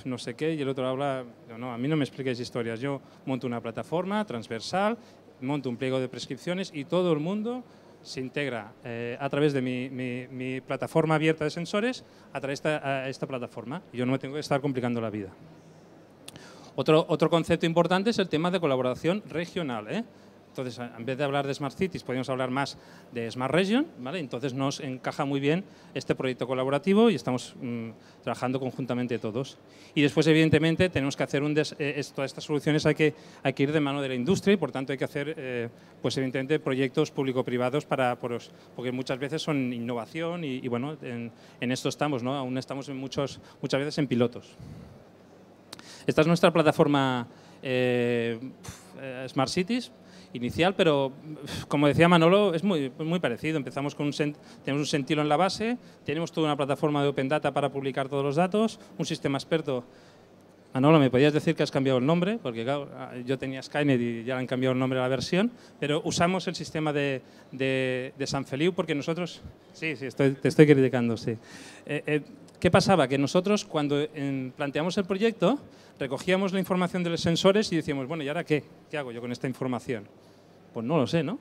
no sé qué y el otro habla... No, a mí no me expliquéis historias. Yo monto una plataforma transversal, monto un pliego de prescripciones y todo el mundo se integra a través de mi plataforma abierta de sensores a través de esta plataforma. Yo no me tengo que estar complicando la vida. Otro concepto importante es el tema de colaboración regional, ¿eh? Entonces, en vez de hablar de Smart Cities, podemos hablar más de Smart Region, ¿vale? Entonces nos encaja muy bien este proyecto colaborativo y estamos trabajando conjuntamente todos. Y después, evidentemente, tenemos que hacer todas estas soluciones hay que ir de mano de la industria y, por tanto, hay que hacer, pues evidentemente, proyectos público-privados porque muchas veces son innovación y bueno, en esto estamos, ¿no? Aún estamos muchas veces en pilotos. Esta es nuestra plataforma Smart Cities inicial, pero como decía Manolo, es muy parecido. Empezamos tenemos un Sentilo en la base, tenemos toda una plataforma de Open Data para publicar todos los datos, un sistema experto. Manolo, me podías decir que has cambiado el nombre, porque claro, yo tenía Skynet y ya le han cambiado el nombre a la versión, pero usamos el sistema de Sant Feliu porque nosotros... Sí, te estoy criticando, sí. ¿Qué pasaba? Que nosotros cuando planteamos el proyecto recogíamos la información de los sensores y decíamos, bueno, ¿y ahora qué? ¿Qué hago yo con esta información? Pues no lo sé, ¿no?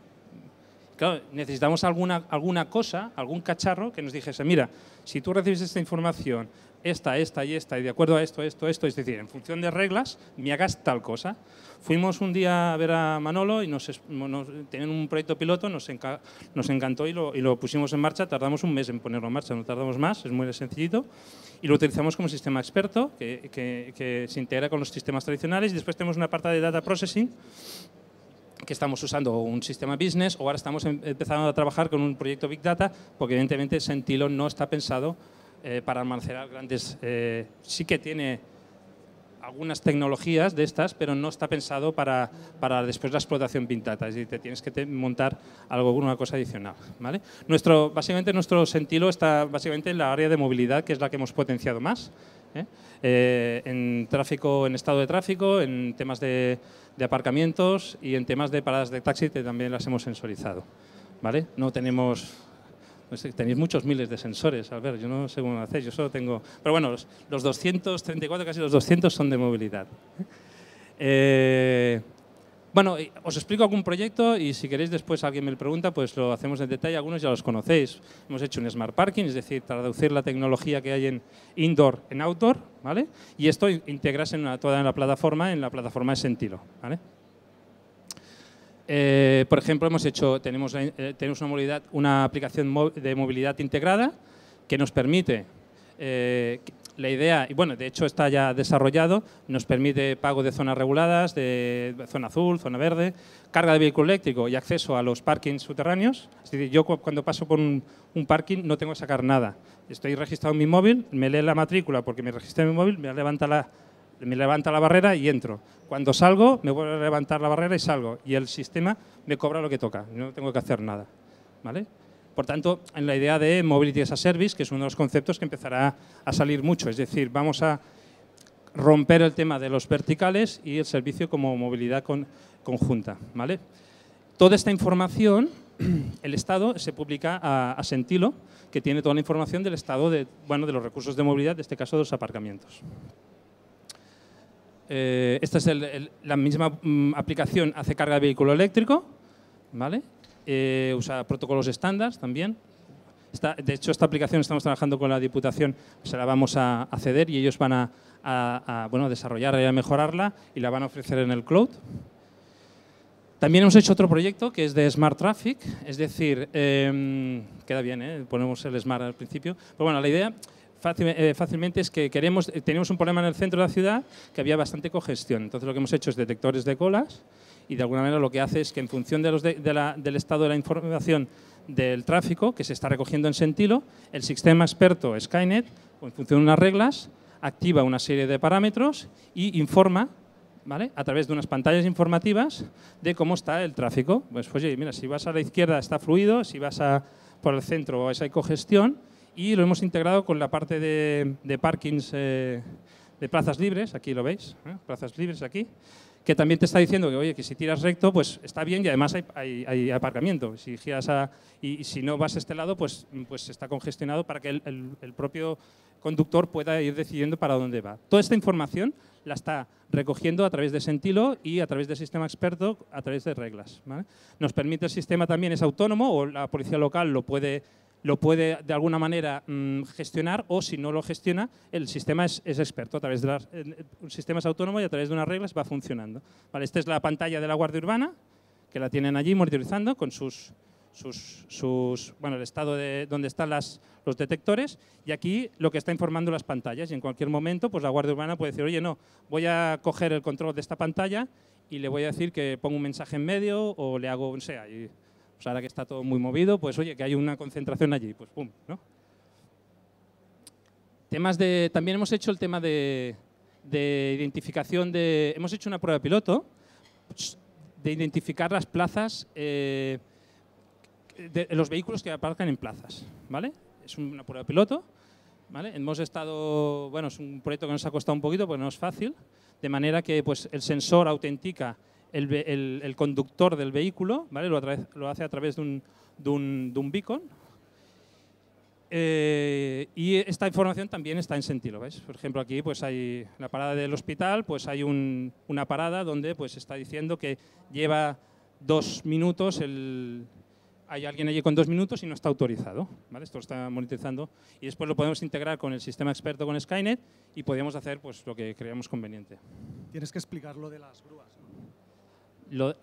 Claro, necesitamos alguna cosa, algún cacharro que nos dijese, mira, si tú recibes esta información, esta y esta, y de acuerdo a esto, es decir, en función de reglas, me hagas tal cosa. Fuimos un día a ver a Manolo y tenían un proyecto piloto, nos encantó y lo pusimos en marcha. Tardamos un mes en ponerlo en marcha, no tardamos más, es muy sencillito. Y lo utilizamos como sistema experto que se integra con los sistemas tradicionales. Y después tenemos una parte de data processing, que estamos usando un sistema business, o ahora estamos empezando a trabajar con un proyecto Big Data, porque evidentemente Sentilo no está pensado para almacenar grandes... sí que tiene algunas tecnologías de estas, pero no está pensado para después la explotación Big Data, es decir, te tienes que montar una cosa adicional, ¿vale? Nuestro Sentilo está básicamente en la área de movilidad, que es la que hemos potenciado más, en tráfico, en estado de tráfico, en temas de aparcamientos y en temas de paradas de taxi, que también las hemos sensorizado, ¿vale? Tenéis muchos miles de sensores, Albert, yo no sé cómo lo hacéis, yo solo tengo... Pero bueno, los 234, casi los 200 son de movilidad. Bueno, os explico algún proyecto y si queréis después alguien me lo pregunta, pues lo hacemos en detalle, algunos ya los conocéis. Hemos hecho un Smart Parking, es decir, traducir la tecnología que hay en indoor en outdoor, ¿vale? Y esto integrarse toda en la plataforma de Sentilo, ¿vale? Por ejemplo, tenemos una aplicación de movilidad integrada que nos permite... la idea, y bueno, de hecho está ya desarrollado, nos permite pago de zonas reguladas, de zona azul, zona verde, carga de vehículo eléctrico y acceso a los parkings subterráneos. Es decir, yo cuando paso por un parking no tengo que sacar nada. Estoy registrado en mi móvil, me lee la matrícula porque me registré en mi móvil, me levanta la barrera y entro. Cuando salgo, me vuelve a levantar la barrera y salgo. Y el sistema me cobra lo que toca, no tengo que hacer nada, ¿vale? Por tanto, en la idea de Mobility as a Service, que es uno de los conceptos que empezará a salir mucho, es decir, vamos a romper el tema de los verticales y el servicio como movilidad conjunta, ¿vale? Toda esta información, el Estado se publica a Sentilo, que tiene toda la información del estado de los recursos de movilidad, en este caso de los aparcamientos. Esta es la misma aplicación, hace carga de vehículo eléctrico, ¿vale? Usa protocolos estándar también. De hecho, esta aplicación estamos trabajando con la Diputación, se la vamos a ceder y ellos van a desarrollarla y a mejorarla y la van a ofrecer en el cloud. También hemos hecho otro proyecto que es de Smart Traffic, es decir, queda bien, ponemos el Smart al principio, pero bueno, la idea fácilmente es que teníamos un problema en el centro de la ciudad que había bastante cogestión, entonces lo que hemos hecho es detectores de colas. Y de alguna manera lo que hace es que en función del estado de la información del tráfico que se está recogiendo en Sentilo, el sistema experto Skynet, en función de unas reglas, activa una serie de parámetros y informa, ¿vale?, a través de unas pantallas informativas de cómo está el tráfico. Pues oye, mira, si vas a la izquierda está fluido, si vas por el centro hay congestión, y lo hemos integrado con la parte de parkings, de plazas libres, aquí lo veis, plazas libres aquí, que también te está diciendo que, oye, que si tiras recto, pues está bien y además hay aparcamiento. Si giras y si no vas a este lado, pues está congestionado para que el propio conductor pueda ir decidiendo para dónde va. Toda esta información la está recogiendo a través de Sentilo y a través del sistema experto, a través de reglas, ¿vale? Nos permite el sistema también, es autónomo, o la policía local lo puede de alguna manera gestionar, o si no lo gestiona, el sistema es experto, a través de un sistema es autónomo y a través de unas reglas va funcionando. Vale, esta es la pantalla de la Guardia Urbana, que la tienen allí monitorizando con el estado de donde están los detectores, y aquí lo que está informando las pantallas, y en cualquier momento pues la Guardia Urbana puede decir, oye, no, voy a coger el control de esta pantalla y le voy a decir que pongo un mensaje en medio o le hago, ahora que está todo muy movido, pues oye, que hay una concentración allí, pues pum, ¿no? También hemos hecho el tema de identificación hemos hecho una prueba piloto de identificar las plazas, los vehículos que aparcan en plazas, ¿vale? Es una prueba piloto, ¿vale? Es un proyecto que nos ha costado un poquito porque no es fácil, de manera que pues el sensor autentica el conductor del vehículo, ¿vale? Lo hace a través de un beacon. Y esta información también está en Sentilo, ¿veis? Por ejemplo, aquí pues hay la parada del hospital, pues hay una parada donde pues está diciendo que lleva 2 minutos hay alguien allí con 2 minutos y no está autorizado, ¿vale? Esto lo está monitorizando y después lo podemos integrar con el sistema experto con Skynet y podríamos hacer pues, lo que creamos conveniente. Tienes que explicar lo de las grúas, ¿no?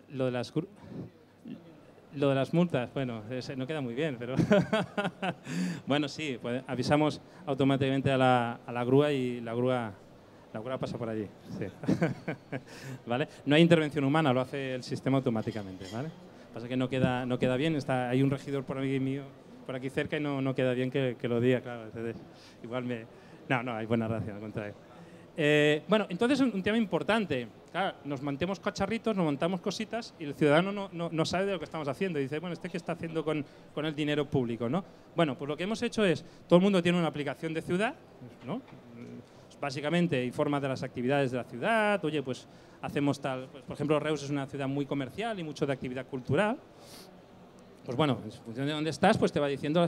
Lo de las multas, bueno, no queda muy bien, pero bueno, sí, pues avisamos automáticamente a la grúa y la grúa pasa por allí, sí. ¿Vale? No hay intervención humana, lo hace el sistema automáticamente, ¿vale? Pasa que no queda bien, hay un regidor por aquí mío, por aquí cerca y no queda bien que lo diga, claro, entonces, igual me... No, hay buena relación, al contrario. Bueno, entonces un tema importante, claro, nos montemos cacharritos, nos montamos cositas y el ciudadano no sabe de lo que estamos haciendo y dice, bueno, ¿este qué está haciendo con el dinero público, no? Bueno, pues lo que hemos hecho es, todo el mundo tiene una aplicación de ciudad, ¿no? Básicamente informa de las actividades de la ciudad, oye, pues hacemos tal, pues, por ejemplo, Reus es una ciudad muy comercial y mucho de actividad cultural, pues bueno, en función de dónde estás, pues te va diciendo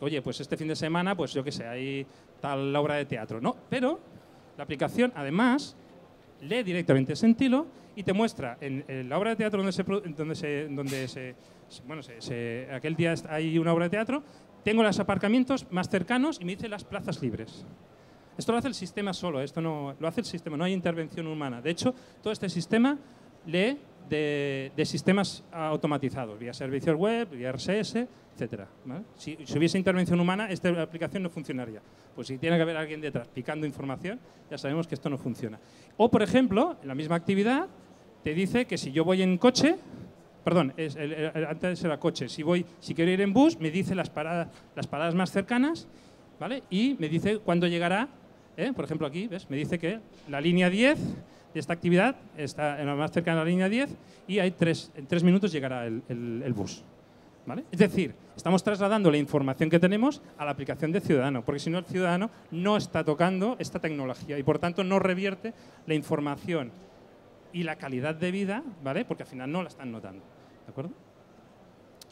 oye, pues este fin de semana, pues yo qué sé, hay tal obra de teatro, ¿no? Pero la aplicación, además, lee directamente Sentilo y te muestra en la obra de teatro aquel día hay una obra de teatro, tengo los aparcamientos más cercanos y me dice las plazas libres. Esto lo hace el sistema solo, esto no lo hace el sistema, no hay intervención humana. De hecho, todo este sistema lee de sistemas automatizados, vía servicios web, vía RSS, etc. ¿Vale? Si hubiese intervención humana, esta aplicación no funcionaría. Pues si tiene que haber alguien detrás picando información, ya sabemos que esto no funciona. O, por ejemplo, en la misma actividad, te dice que si yo voy en coche... Perdón, antes era coche. Si quiero ir en bus, me dice las paradas más cercanas, ¿vale? Y me dice cuándo llegará, ¿eh? Por ejemplo aquí, ¿ves? Me dice que la línea 10 de esta actividad está en la más cercana a la línea 10 y en 3 minutos llegará el bus, ¿vale? Es decir, estamos trasladando la información que tenemos a la aplicación de ciudadano, porque si no el ciudadano no está tocando esta tecnología y por tanto no revierte la información y la calidad de vida, ¿vale? Porque al final no la están notando, ¿de acuerdo?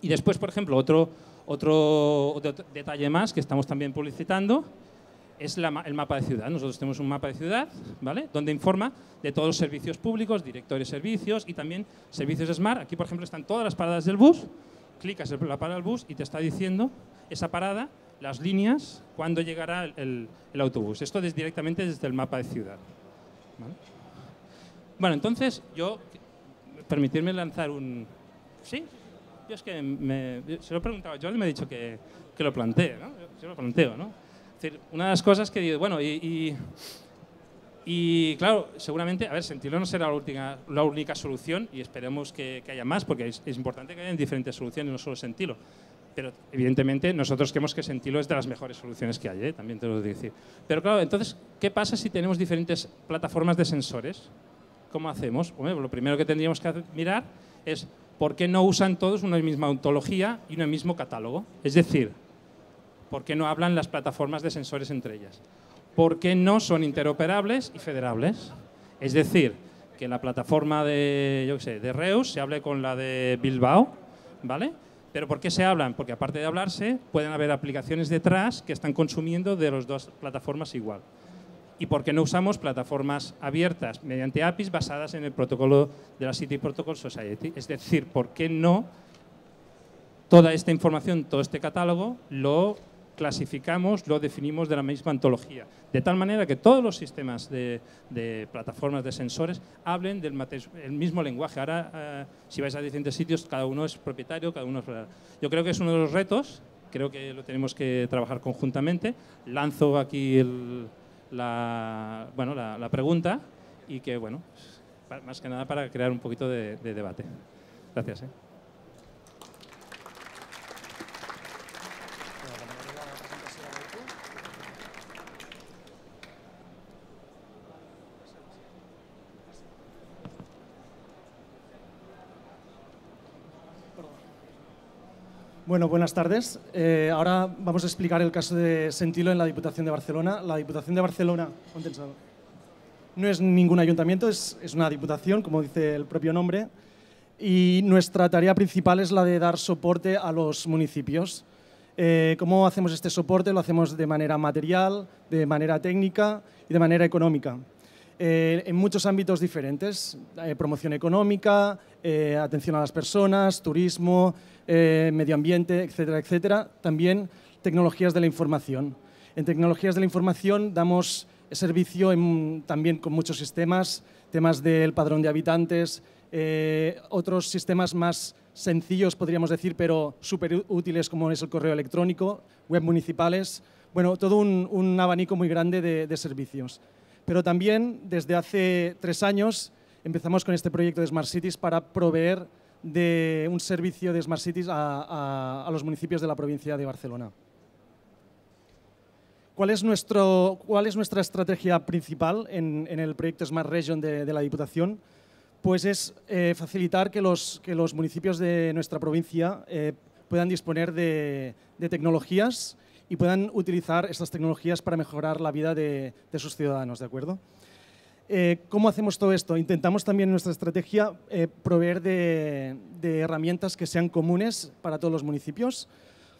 Y después, por ejemplo, otro detalle más que estamos también publicitando es el mapa de ciudad. Nosotros tenemos un mapa de ciudad, ¿vale? Donde informa de todos los servicios públicos, directorios de servicios y también servicios Smart. Aquí, por ejemplo, están todas las paradas del bus. Clicas en la parada del bus y te está diciendo esa parada, las líneas, cuándo llegará el autobús. Esto directamente desde el mapa de ciudad, ¿vale? Bueno, entonces yo, permitirme lanzar un... ¿Sí? Yo es que se lo he preguntado a Jordi y me ha dicho que lo plantee, ¿no? Yo lo planteo, ¿no? Es decir, una de las cosas que digo, bueno, y claro, seguramente, a ver, Sentilo no será la única solución y esperemos que haya más, porque es importante que haya diferentes soluciones, no solo Sentilo. Pero evidentemente nosotros creemos que Sentilo es de las mejores soluciones que hay, ¿eh? También te lo voy a decir. Pero claro, entonces, ¿qué pasa si tenemos diferentes plataformas de sensores? ¿Cómo hacemos? Bueno, lo primero que tendríamos que mirar es por qué no usan todos una misma ontología y un mismo catálogo. Es decir, por qué no hablan las plataformas de sensores entre ellas. ¿Por qué no son interoperables y federables? Es decir, que la plataforma de, yo qué sé, de Reus se hable con la de Bilbao, ¿vale? Pero ¿por qué se hablan? Porque aparte de hablarse, pueden haber aplicaciones detrás que están consumiendo de las dos plataformas igual. ¿Y por qué no usamos plataformas abiertas mediante APIs basadas en el protocolo de la City Protocol Society? Es decir, ¿por qué no toda esta información, todo este catálogo, lo clasificamos, lo definimos de la misma ontología? De tal manera que todos los sistemas de plataformas de sensores hablen el mismo lenguaje. Ahora, si vais a diferentes sitios, cada uno es propietario, cada uno es... Yo creo que es uno de los retos, creo que lo tenemos que trabajar conjuntamente. Lanzo aquí la pregunta y que, bueno, más que nada para crear un poquito de debate. Gracias, ¿eh? Bueno, buenas tardes. Ahora vamos a explicar el caso de Sentilo en la Diputación de Barcelona. La Diputación de Barcelona no es ningún ayuntamiento, es una diputación, como dice el propio nombre, y nuestra tarea principal es la de dar soporte a los municipios. ¿Cómo hacemos este soporte? Lo hacemos de manera material, de manera técnica y de manera económica. en muchos ámbitos diferentes, promoción económica, atención a las personas, turismo, medio ambiente, etcétera, etcétera. También tecnologías de la información. En tecnologías de la información damos servicio también con muchos sistemas, temas del padrón de habitantes, otros sistemas más sencillos, podríamos decir, pero súper útiles, como es el correo electrónico, web municipales. Bueno, todo un abanico muy grande de servicios. Pero también, desde hace 3 años, empezamos con este proyecto de Smart Cities para proveer de un servicio de Smart Cities a los municipios de la provincia de Barcelona. ¿Cuál es nuestra estrategia principal en el proyecto Smart Region de la Diputación? Pues es facilitar que los municipios de nuestra provincia puedan disponer de tecnologías y puedan utilizar estas tecnologías para mejorar la vida de sus ciudadanos, ¿de acuerdo? ¿Cómo hacemos todo esto? Intentamos también en nuestra estrategia proveer de herramientas que sean comunes para todos los municipios,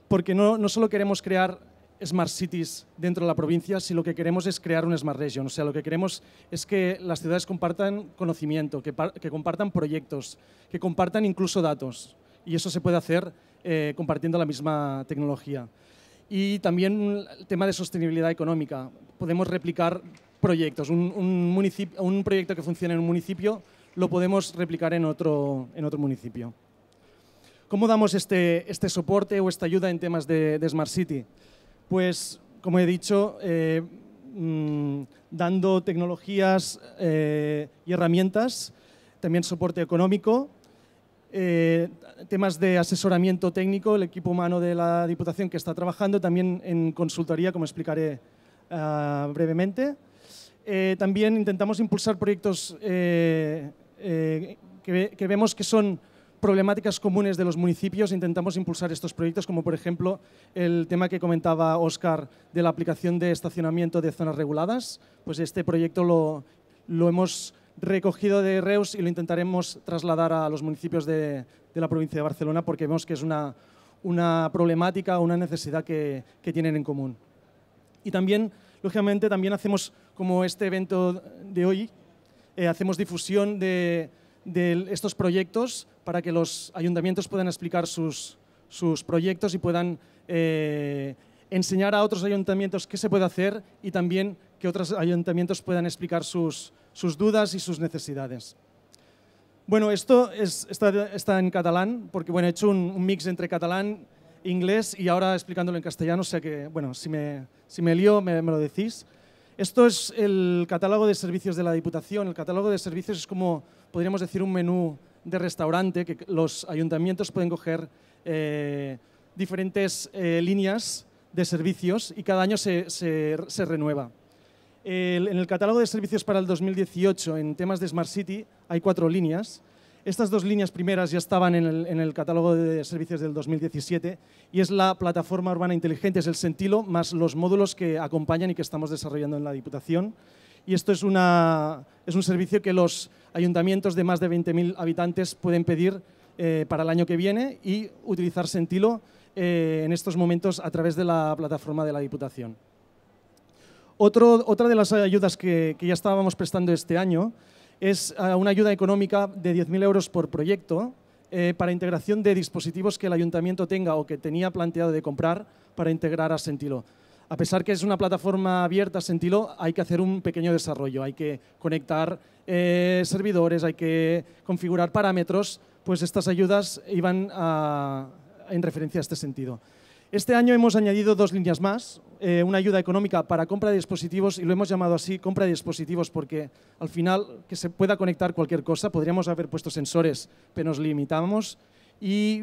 porque no solo queremos crear Smart Cities dentro de la provincia, si lo que queremos es crear un Smart Region. O sea, lo que queremos es que las ciudades compartan conocimiento, que compartan proyectos, que compartan incluso datos. Y eso se puede hacer compartiendo la misma tecnología. Y también el tema de sostenibilidad económica. Podemos replicar proyectos. Un proyecto que funcione en un municipio lo podemos replicar en otro municipio. ¿Cómo damos este soporte o esta ayuda en temas de Smart City? Pues, como he dicho, dando tecnologías y herramientas, también soporte económico, temas de asesoramiento técnico, el equipo humano de la Diputación que está trabajando, también en consultoría, como explicaré brevemente. También intentamos impulsar proyectos que vemos que son problemáticas comunes de los municipios, intentamos impulsar estos proyectos, como por ejemplo el tema que comentaba Óscar de la aplicación de estacionamiento de zonas reguladas. Pues este proyecto lo hemos recogido de Reus y lo intentaremos trasladar a los municipios de la provincia de Barcelona, porque vemos que es una problemática, una necesidad que tienen en común. Y también, lógicamente, también hacemos, como este evento de hoy, hacemos difusión de estos proyectos para que los ayuntamientos puedan explicar sus proyectos y puedan enseñar a otros ayuntamientos qué se puede hacer y también que otros ayuntamientos puedan explicar sus dudas y sus necesidades. Bueno, esto está en catalán, porque bueno, he hecho un mix entre catalán, inglés y ahora explicándolo en castellano, o sea que, bueno, si me lío me lo decís. Esto es el catálogo de servicios de la Diputación. El catálogo de servicios es como, podríamos decir, un menú de restaurante que los ayuntamientos pueden coger diferentes líneas de servicios y cada año se renueva. En el catálogo de servicios para el 2018 en temas de Smart City hay 4 líneas. Estas 2 líneas primeras ya estaban en el catálogo de servicios del 2017 y es la Plataforma Urbana Inteligente, es el Sentilo, más los módulos que acompañan y que estamos desarrollando en la Diputación. Y esto es un servicio que los ayuntamientos de más de 20.000 habitantes pueden pedir para el año que viene y utilizar Sentilo en estos momentos a través de la plataforma de la Diputación. Otra de las ayudas que ya estábamos prestando este año es una ayuda económica de 10.000 euros por proyecto para integración de dispositivos que el ayuntamiento tenga o que tenía planteado de comprar para integrar a Sentilo. A pesar que es una plataforma abierta, Sentilo, hay que hacer un pequeño desarrollo, hay que conectar servidores, hay que configurar parámetros, pues estas ayudas iban en referencia a este sentido. Este año hemos añadido 2 líneas más, una ayuda económica para compra de dispositivos y lo hemos llamado así, compra de dispositivos, porque al final que se pueda conectar cualquier cosa, podríamos haber puesto sensores, pero nos limitamos y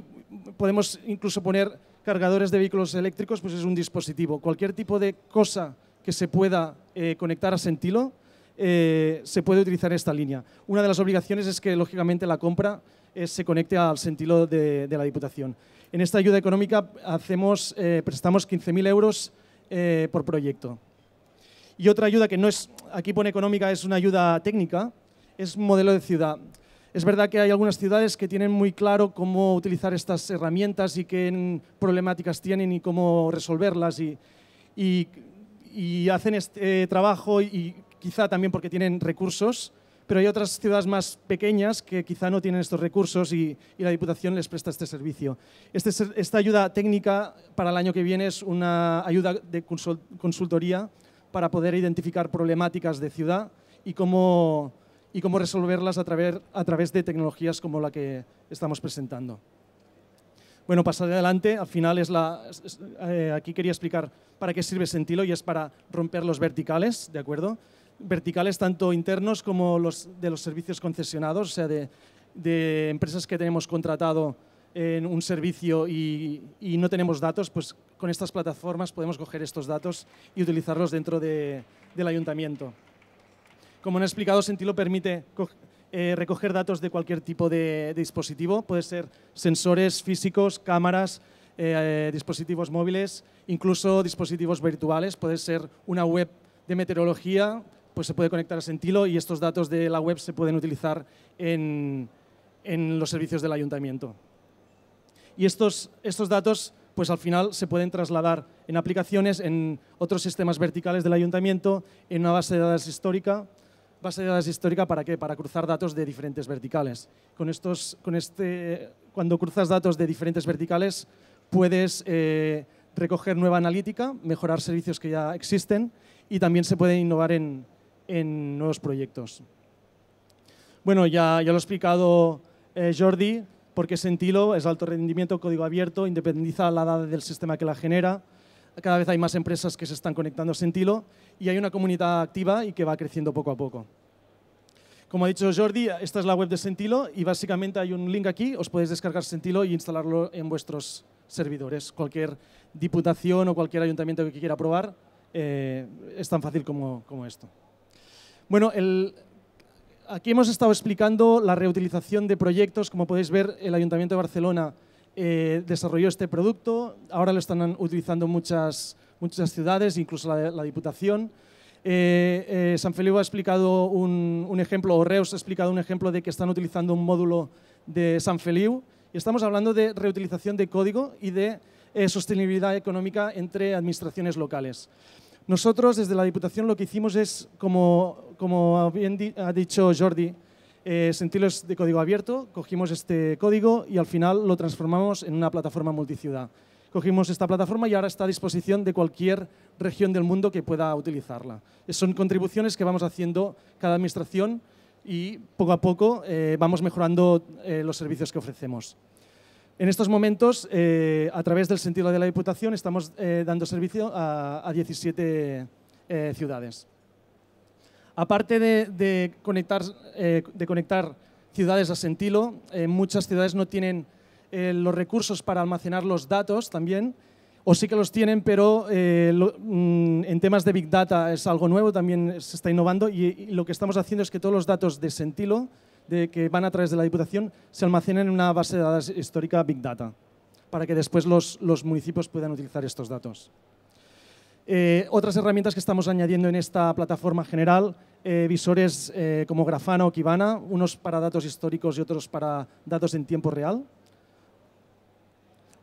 podemos incluso poner cargadores de vehículos eléctricos, pues es un dispositivo. Cualquier tipo de cosa que se pueda conectar a Sentilo se puede utilizar esta línea. Una de las obligaciones es que lógicamente la compra se conecte al Sentilo de la Diputación. En esta ayuda económica prestamos 15.000 euros por proyecto. Y otra ayuda que no es, aquí pone económica, es una ayuda técnica, es un modelo de ciudad. Es verdad que hay algunas ciudades que tienen muy claro cómo utilizar estas herramientas y qué problemáticas tienen y cómo resolverlas y hacen este trabajo y quizá también porque tienen recursos, pero hay otras ciudades más pequeñas que quizá no tienen estos recursos y la Diputación les presta este servicio. Esta ayuda técnica para el año que viene es una ayuda de consultoría para poder identificar problemáticas de ciudad y cómo resolverlas a través de tecnologías como la que estamos presentando. Bueno, pasaré adelante. Al final aquí quería explicar para qué sirve Sentilo y es para romper los verticales, ¿de acuerdo? Verticales tanto internos como los de los servicios concesionados, o sea, de empresas que tenemos contratado en un servicio y no tenemos datos, pues con estas plataformas podemos coger estos datos y utilizarlos dentro del ayuntamiento. Como han explicado, Sentilo permite recoger datos de cualquier tipo de dispositivo, puede ser sensores físicos, cámaras, dispositivos móviles, incluso dispositivos virtuales, puede ser una web de meteorología, pues se puede conectar a Sentilo y estos datos de la web se pueden utilizar en los servicios del ayuntamiento. Y estos datos, pues al final se pueden trasladar en aplicaciones, en otros sistemas verticales del ayuntamiento, en una base de datos histórica. ¿Base de datos histórica para qué? Para cruzar datos de diferentes verticales. Cuando cruzas datos de diferentes verticales puedes recoger nueva analítica, mejorar servicios que ya existen y también se puede innovar en nuevos proyectos. Bueno, ya lo ha explicado Jordi, porque Sentilo es alto rendimiento, código abierto, independiza la data del sistema que la genera. Cada vez hay más empresas que se están conectando a Sentilo y hay una comunidad activa y que va creciendo poco a poco. Como ha dicho Jordi, esta es la web de Sentilo y básicamente hay un link aquí, os podéis descargar Sentilo y instalarlo en vuestros servidores. Cualquier diputación o cualquier ayuntamiento que quiera probar es tan fácil como esto. Bueno, aquí hemos estado explicando la reutilización de proyectos. Como podéis ver, el Ayuntamiento de Barcelona desarrolló este producto, ahora lo están utilizando muchas ciudades, incluso la Diputación. Sant Feliu ha explicado un ejemplo, o Reus ha explicado un ejemplo de que están utilizando un módulo de Sant Feliu y estamos hablando de reutilización de código y de sostenibilidad económica entre administraciones locales. Nosotros desde la Diputación lo que hicimos es, como bien ha dicho Jordi, Sentilo es de código abierto, cogimos este código y al final lo transformamos en una plataforma multiciudad. Cogimos esta plataforma y ahora está a disposición de cualquier región del mundo que pueda utilizarla. Son contribuciones que vamos haciendo cada administración y poco a poco vamos mejorando los servicios que ofrecemos. En estos momentos, a través del Sentilo de la Diputación, estamos dando servicio a 17 ciudades. Aparte de conectar ciudades a Sentilo, muchas ciudades no tienen los recursos para almacenar los datos también, o sí que los tienen, pero en temas de Big Data es algo nuevo, también se está innovando y lo que estamos haciendo es que todos los datos de Sentilo, que van a través de la Diputación, se almacenan en una base de datos histórica Big Data, para que después los municipios puedan utilizar estos datos. Otras herramientas que estamos añadiendo en esta plataforma general, visores como Grafana o Kibana, unos para datos históricos y otros para datos en tiempo real.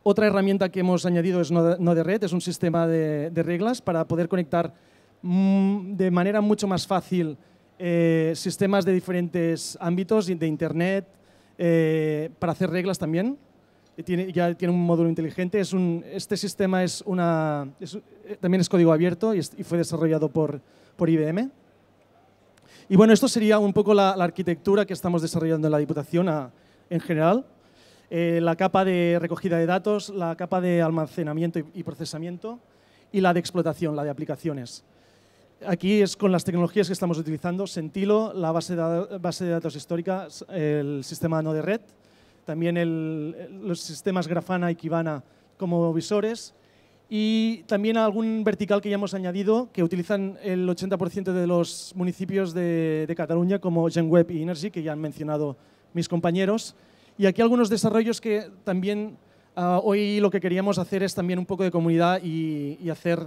Otra herramienta que hemos añadido es Node-RED, es un sistema de reglas para poder conectar de manera mucho más fácil sistemas de diferentes ámbitos, de Internet, para hacer reglas también. Ya tiene un módulo inteligente. Este sistema también es código abierto y fue desarrollado por IBM. Y bueno, esto sería un poco la arquitectura que estamos desarrollando en la Diputación en general. La capa de recogida de datos, la capa de almacenamiento y procesamiento y la de explotación, la de aplicaciones. Aquí es con las tecnologías que estamos utilizando, Sentilo, la base de datos histórica, el sistema Node-RED, también los sistemas Grafana y Kibana como visores y también algún vertical que ya hemos añadido que utilizan el 80% de los municipios de Cataluña como GenWeb y Energy, que ya han mencionado mis compañeros. Y aquí algunos desarrollos que también hoy lo que queríamos hacer es también un poco de comunidad y hacer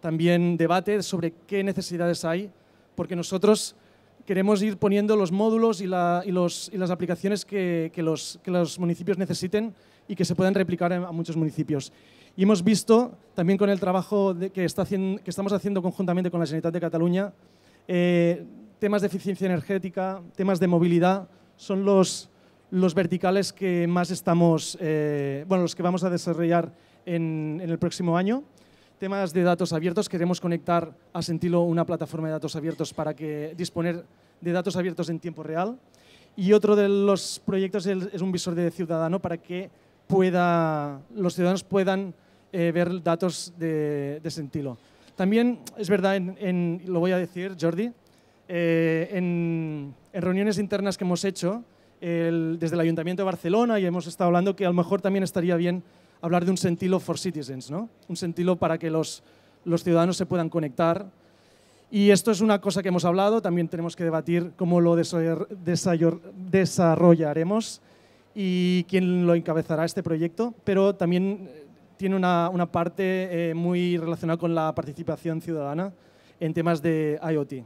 también debate sobre qué necesidades hay, porque nosotros queremos ir poniendo los módulos y las aplicaciones que los municipios necesiten y que se puedan replicar a muchos municipios. Y hemos visto, también con el trabajo que estamos haciendo conjuntamente con la Generalitat de Cataluña, temas de eficiencia energética, temas de movilidad, son los verticales que más estamos, los que vamos a desarrollar en el próximo año. Temas de datos abiertos, queremos conectar a Sentilo una plataforma de datos abiertos para que disponer de datos abiertos en tiempo real. Y otro de los proyectos es un visor de ciudadano para que los ciudadanos puedan ver datos de Sentilo. También es verdad, lo voy a decir, Jordi, en reuniones internas que hemos hecho desde el Ayuntamiento de Barcelona, y hemos estado hablando que a lo mejor también estaría bien hablar de un Sentilo for citizens, ¿no? Un Sentilo para que los ciudadanos se puedan conectar. Y esto es una cosa que hemos hablado, también tenemos que debatir cómo lo desarrollaremos y quién lo encabezará este proyecto, pero también tiene una parte muy relacionada con la participación ciudadana en temas de IoT.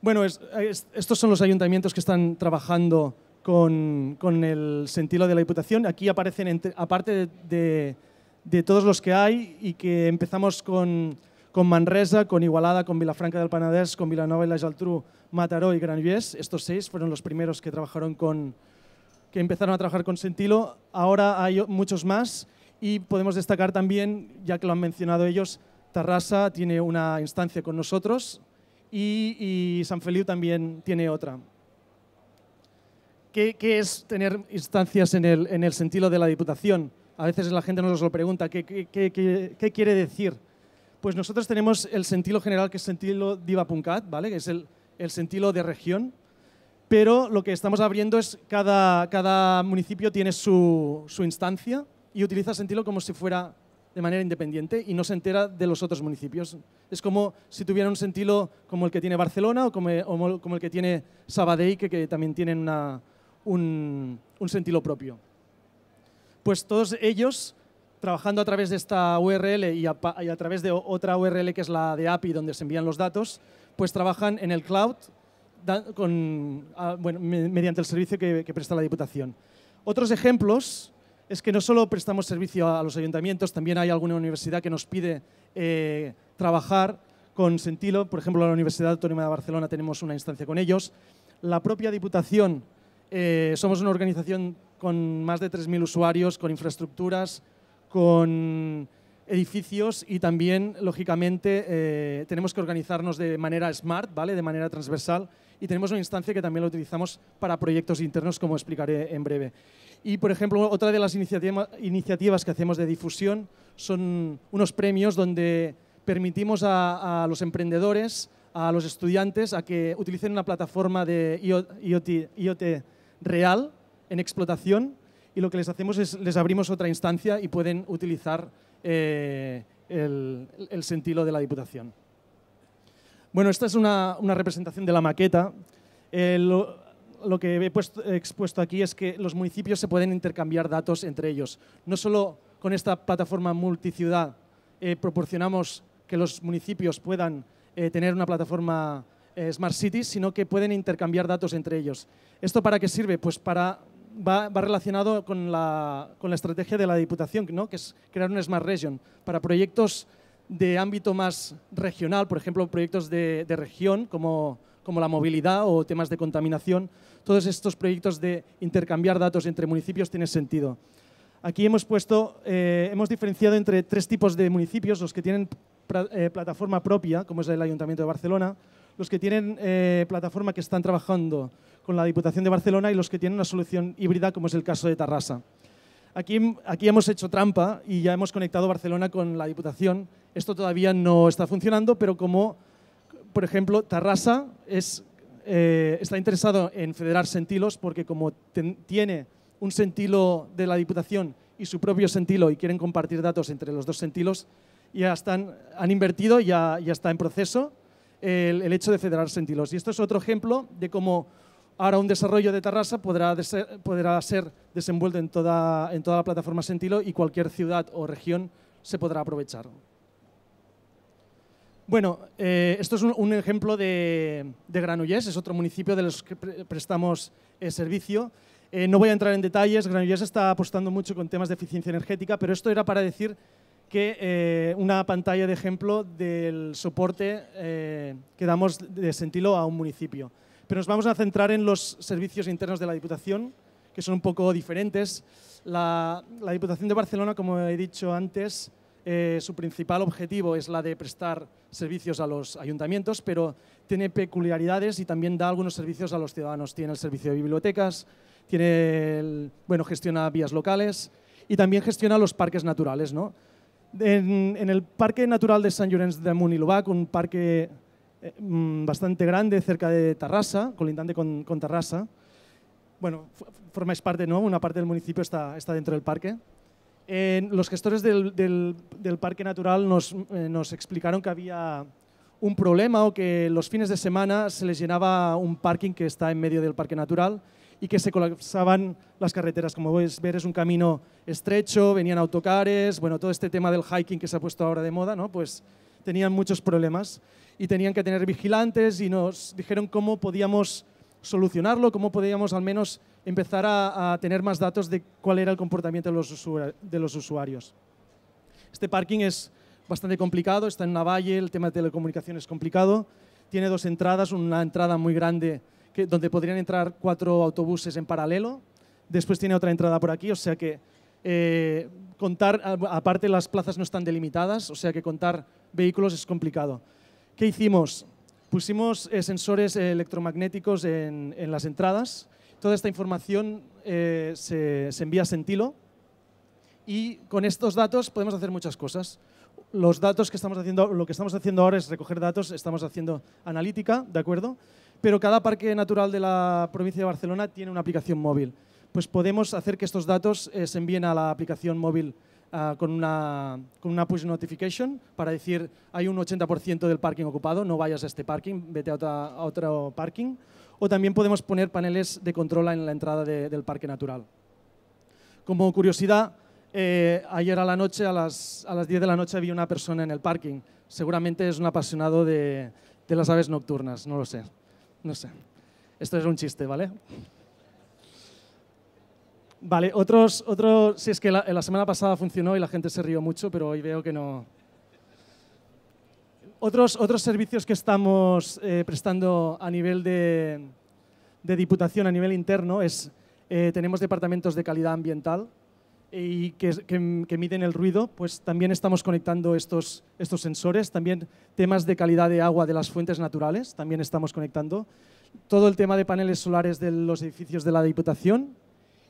Bueno, estos son los ayuntamientos que están trabajando con el Sentilo de la Diputación. Aquí aparecen, aparte de todos los que hay, y que empezamos con Manresa, con Igualada, con Vilafranca del Penedès, con Vilanova y la Geltrú, Mataró y Granollers. Estos 6 fueron los primeros que empezaron a trabajar con Sentilo. Ahora hay muchos más, y podemos destacar también, ya que lo han mencionado ellos, Terrassa tiene una instancia con nosotros y Sant Feliu también tiene otra. ¿Qué es tener instancias en el Sentilo de la Diputación? A veces la gente nos lo pregunta, ¿qué quiere decir? Pues nosotros tenemos el Sentilo general, que es Sentilo diva.cat, ¿vale? Que es el Sentilo de región, pero lo que estamos abriendo es cada municipio tiene su instancia y utiliza Sentilo como si fuera de manera independiente y no se entera de los otros municipios. Es como si tuviera un Sentilo como el que tiene Barcelona o como el que tiene Sabadell, que también tienen un Sentilo propio. Pues todos ellos, trabajando a través de esta URL y a través de otra URL que es la de API, donde se envían los datos, pues trabajan en el cloud mediante el servicio que presta la Diputación. Otros ejemplos es que no solo prestamos servicio a los ayuntamientos, también hay alguna universidad que nos pide trabajar con Sentilo. Por ejemplo, la Universidad Autónoma de Barcelona tenemos una instancia con ellos. La propia Diputación, somos una organización con más de 3.000 usuarios, con infraestructuras, con edificios, y también, lógicamente, tenemos que organizarnos de manera smart, ¿vale? De manera transversal, y tenemos una instancia que también la utilizamos para proyectos internos, como explicaré en breve. Y, por ejemplo, otra de las iniciativas que hacemos de difusión son unos premios donde permitimos a los emprendedores, a los estudiantes, a que utilicen una plataforma de IoT real en explotación. Y lo que les hacemos es, les abrimos otra instancia y pueden utilizar el Sentilo de la Diputación. Bueno, esta es una representación de la maqueta. Lo que he expuesto aquí es que los municipios se pueden intercambiar datos entre ellos. No solo con esta plataforma multiciudad proporcionamos que los municipios puedan tener una plataforma Smart Cities, sino que pueden intercambiar datos entre ellos. ¿Esto para qué sirve? Pues va relacionado con la estrategia de la Diputación, ¿no? Que es crear una Smart Region para proyectos de ámbito más regional, por ejemplo, proyectos de región como la movilidad o temas de contaminación. Todos estos proyectos de intercambiar datos entre municipios tienen sentido. Aquí hemos diferenciado entre 3 tipos de municipios: los que tienen plataforma propia, como es el Ayuntamiento de Barcelona, los que tienen plataforma que están trabajando con la Diputación de Barcelona, y los que tienen una solución híbrida, como es el caso de Terrassa. Aquí hemos hecho trampa y ya hemos conectado Barcelona con la Diputación. Esto todavía no está funcionando, pero como, por ejemplo, Terrassa está interesado en federar Sentilos, porque como tiene un Sentilo de la Diputación y su propio Sentilo, y quieren compartir datos entre los dos Sentilos, ya han invertido, ya está en proceso el hecho de federar Sentilos. Y esto es otro ejemplo de cómo ahora un desarrollo de Terrassa podrá ser desenvuelto en toda la plataforma Sentilo, y cualquier ciudad o región se podrá aprovechar. Bueno, esto es un ejemplo de Granollers, es otro municipio de los que prestamos servicio. No voy a entrar en detalles, Granollers está apostando mucho con temas de eficiencia energética, pero esto era para decir que una pantalla de ejemplo del soporte que damos de Sentilo a un municipio. Pero nos vamos a centrar en los servicios internos de la Diputación, que son un poco diferentes. La Diputación de Barcelona, como he dicho antes, su principal objetivo es la de prestar servicios a los ayuntamientos, pero tiene peculiaridades y también da algunos servicios a los ciudadanos. Tiene el servicio de bibliotecas, tiene gestiona vías locales y también gestiona los parques naturales, ¿no? En el Parque Natural de Sant Llorenç de Munt i Llobac, un parque bastante grande cerca de Terrassa, colindante con Terrassa, bueno, formáis parte, ¿no? Una parte del municipio está dentro del parque. Los gestores del Parque Natural nos explicaron que había un problema o que los fines de semana se les llenaba un parking que está en medio del Parque Natural y que se colapsaban las carreteras. Como podéis ver, es un camino estrecho, venían autocares, bueno, todo este tema del hiking que se ha puesto ahora de moda, ¿no? Pues tenían muchos problemas y tenían que tener vigilantes y nos dijeron cómo podíamos solucionarlo, cómo podíamos al menos empezar a tener más datos de cuál era el comportamiento de los usuarios. Este parking es bastante complicado, está en una valle, el tema de telecomunicación es complicado, tiene dos entradas, una entrada muy grande donde podrían entrar 4 autobuses en paralelo. Después tiene otra entrada por aquí, o sea que aparte las plazas no están delimitadas, o sea que contar vehículos es complicado. ¿Qué hicimos? Pusimos sensores electromagnéticos en las entradas. Toda esta información se envía a Sentilo y con estos datos podemos hacer muchas cosas. Los datos que estamos haciendo, lo que estamos haciendo ahora es recoger datos, estamos haciendo analítica, ¿de acuerdo? Pero cada parque natural de la provincia de Barcelona tiene una aplicación móvil. Pues podemos hacer que estos datos se envíen a la aplicación móvil con una push notification para decir hay un 80% del parking ocupado, no vayas a este parking, vete a otro parking. O también podemos poner paneles de control en la entrada del parque natural. Como curiosidad, ayer a la noche, a las 10 de la noche, había una persona en el parking. Seguramente es un apasionado de las aves nocturnas, no lo sé. No sé. Esto es un chiste, ¿vale? Vale, sí, es que la semana pasada funcionó y la gente se rió mucho, pero hoy veo que no. Otros servicios que estamos prestando a nivel de Diputación, a nivel interno, tenemos departamentos de calidad ambiental y que miden el ruido, pues también estamos conectando estos sensores, también temas de calidad de agua de las fuentes naturales, también estamos conectando. Todo el tema de paneles solares de los edificios de la Diputación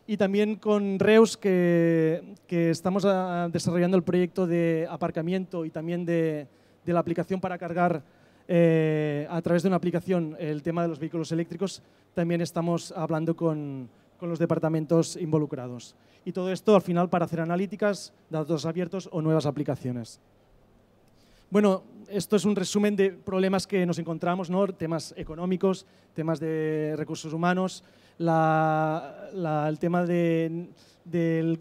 y también con Reus, que estamos desarrollando el proyecto de aparcamiento y también de la aplicación para cargar a través de una aplicación el tema de los vehículos eléctricos, también estamos hablando con los departamentos involucrados. Y todo esto al final para hacer analíticas, datos abiertos o nuevas aplicaciones. Bueno, esto es un resumen de problemas que nos encontramos, ¿no? Temas económicos, temas de recursos humanos, el tema del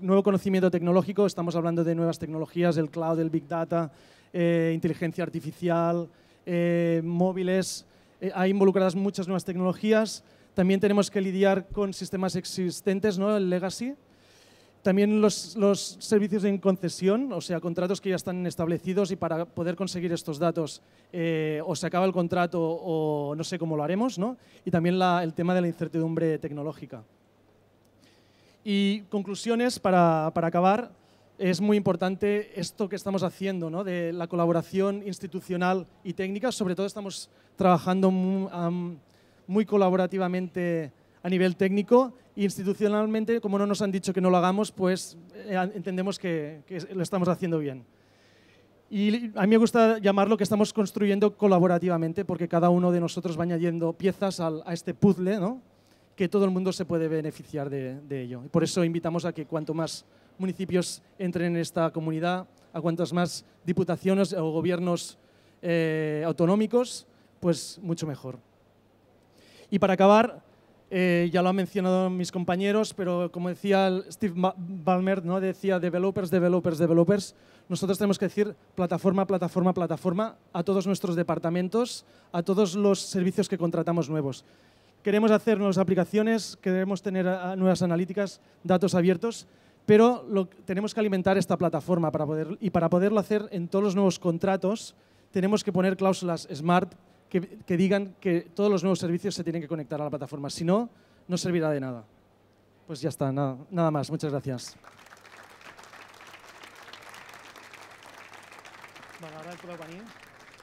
nuevo conocimiento tecnológico, estamos hablando de nuevas tecnologías, el cloud, el big data, inteligencia artificial, móviles, hay involucradas muchas nuevas tecnologías. También tenemos que lidiar con sistemas existentes, ¿no? El legacy. También los servicios en concesión, o sea, contratos que ya están establecidos y para poder conseguir estos datos o se acaba el contrato o no sé cómo lo haremos, ¿no? Y también el tema de la incertidumbre tecnológica. Y conclusiones para acabar. Es muy importante esto que estamos haciendo, ¿no? De la colaboración institucional y técnica. Sobre todo estamos trabajando muy colaborativamente a nivel técnico e institucionalmente, como no nos han dicho que no lo hagamos, pues entendemos que lo estamos haciendo bien. Y a mí me gusta llamarlo que estamos construyendo colaborativamente porque cada uno de nosotros va añadiendo piezas a este puzzle, ¿no? Que todo el mundo se puede beneficiar de ello. Por eso invitamos a que cuanto más municipios entren en esta comunidad, a cuantas más diputaciones o gobiernos autonómicos, pues mucho mejor. Y para acabar, ya lo han mencionado mis compañeros, pero como decía Steve Ballmer, ¿no? Decía developers, developers, developers. Nosotros tenemos que decir plataforma, plataforma, plataforma a todos nuestros departamentos, a todos los servicios que contratamos nuevos. Queremos hacer nuevas aplicaciones, queremos tener nuevas analíticas, datos abiertos, pero tenemos que alimentar esta plataforma para poderlo hacer en todos los nuevos contratos tenemos que poner cláusulas smart que digan que todos los nuevos servicios se tienen que conectar a la plataforma, si no, no servirá de nada. Pues ya está, nada más, muchas gracias.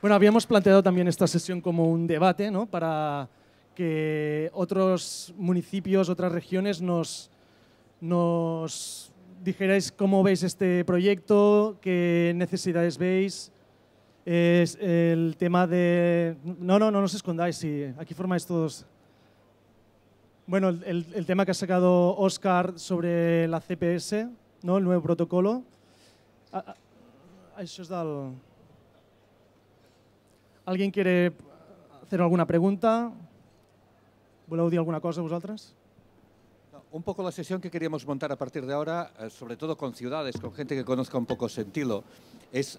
Bueno, habíamos planteado también esta sesión como un debate, ¿no?, para que otros municipios, otras regiones nos dijerais cómo veis este proyecto, qué necesidades veis. Es el tema de... No os escondáis, sí, aquí formáis todos. Bueno, el tema que ha sacado Óscar sobre la CPS, ¿no?, el nuevo protocolo. Eso es del... ¿Alguien quiere hacer alguna pregunta? ¿Voleu dir alguna cosa vosaltres? Un poco la sesión que queríamos montar a partir de ahora, sobre todo con ciudades, con gente que conozca un poco Sentilo, es...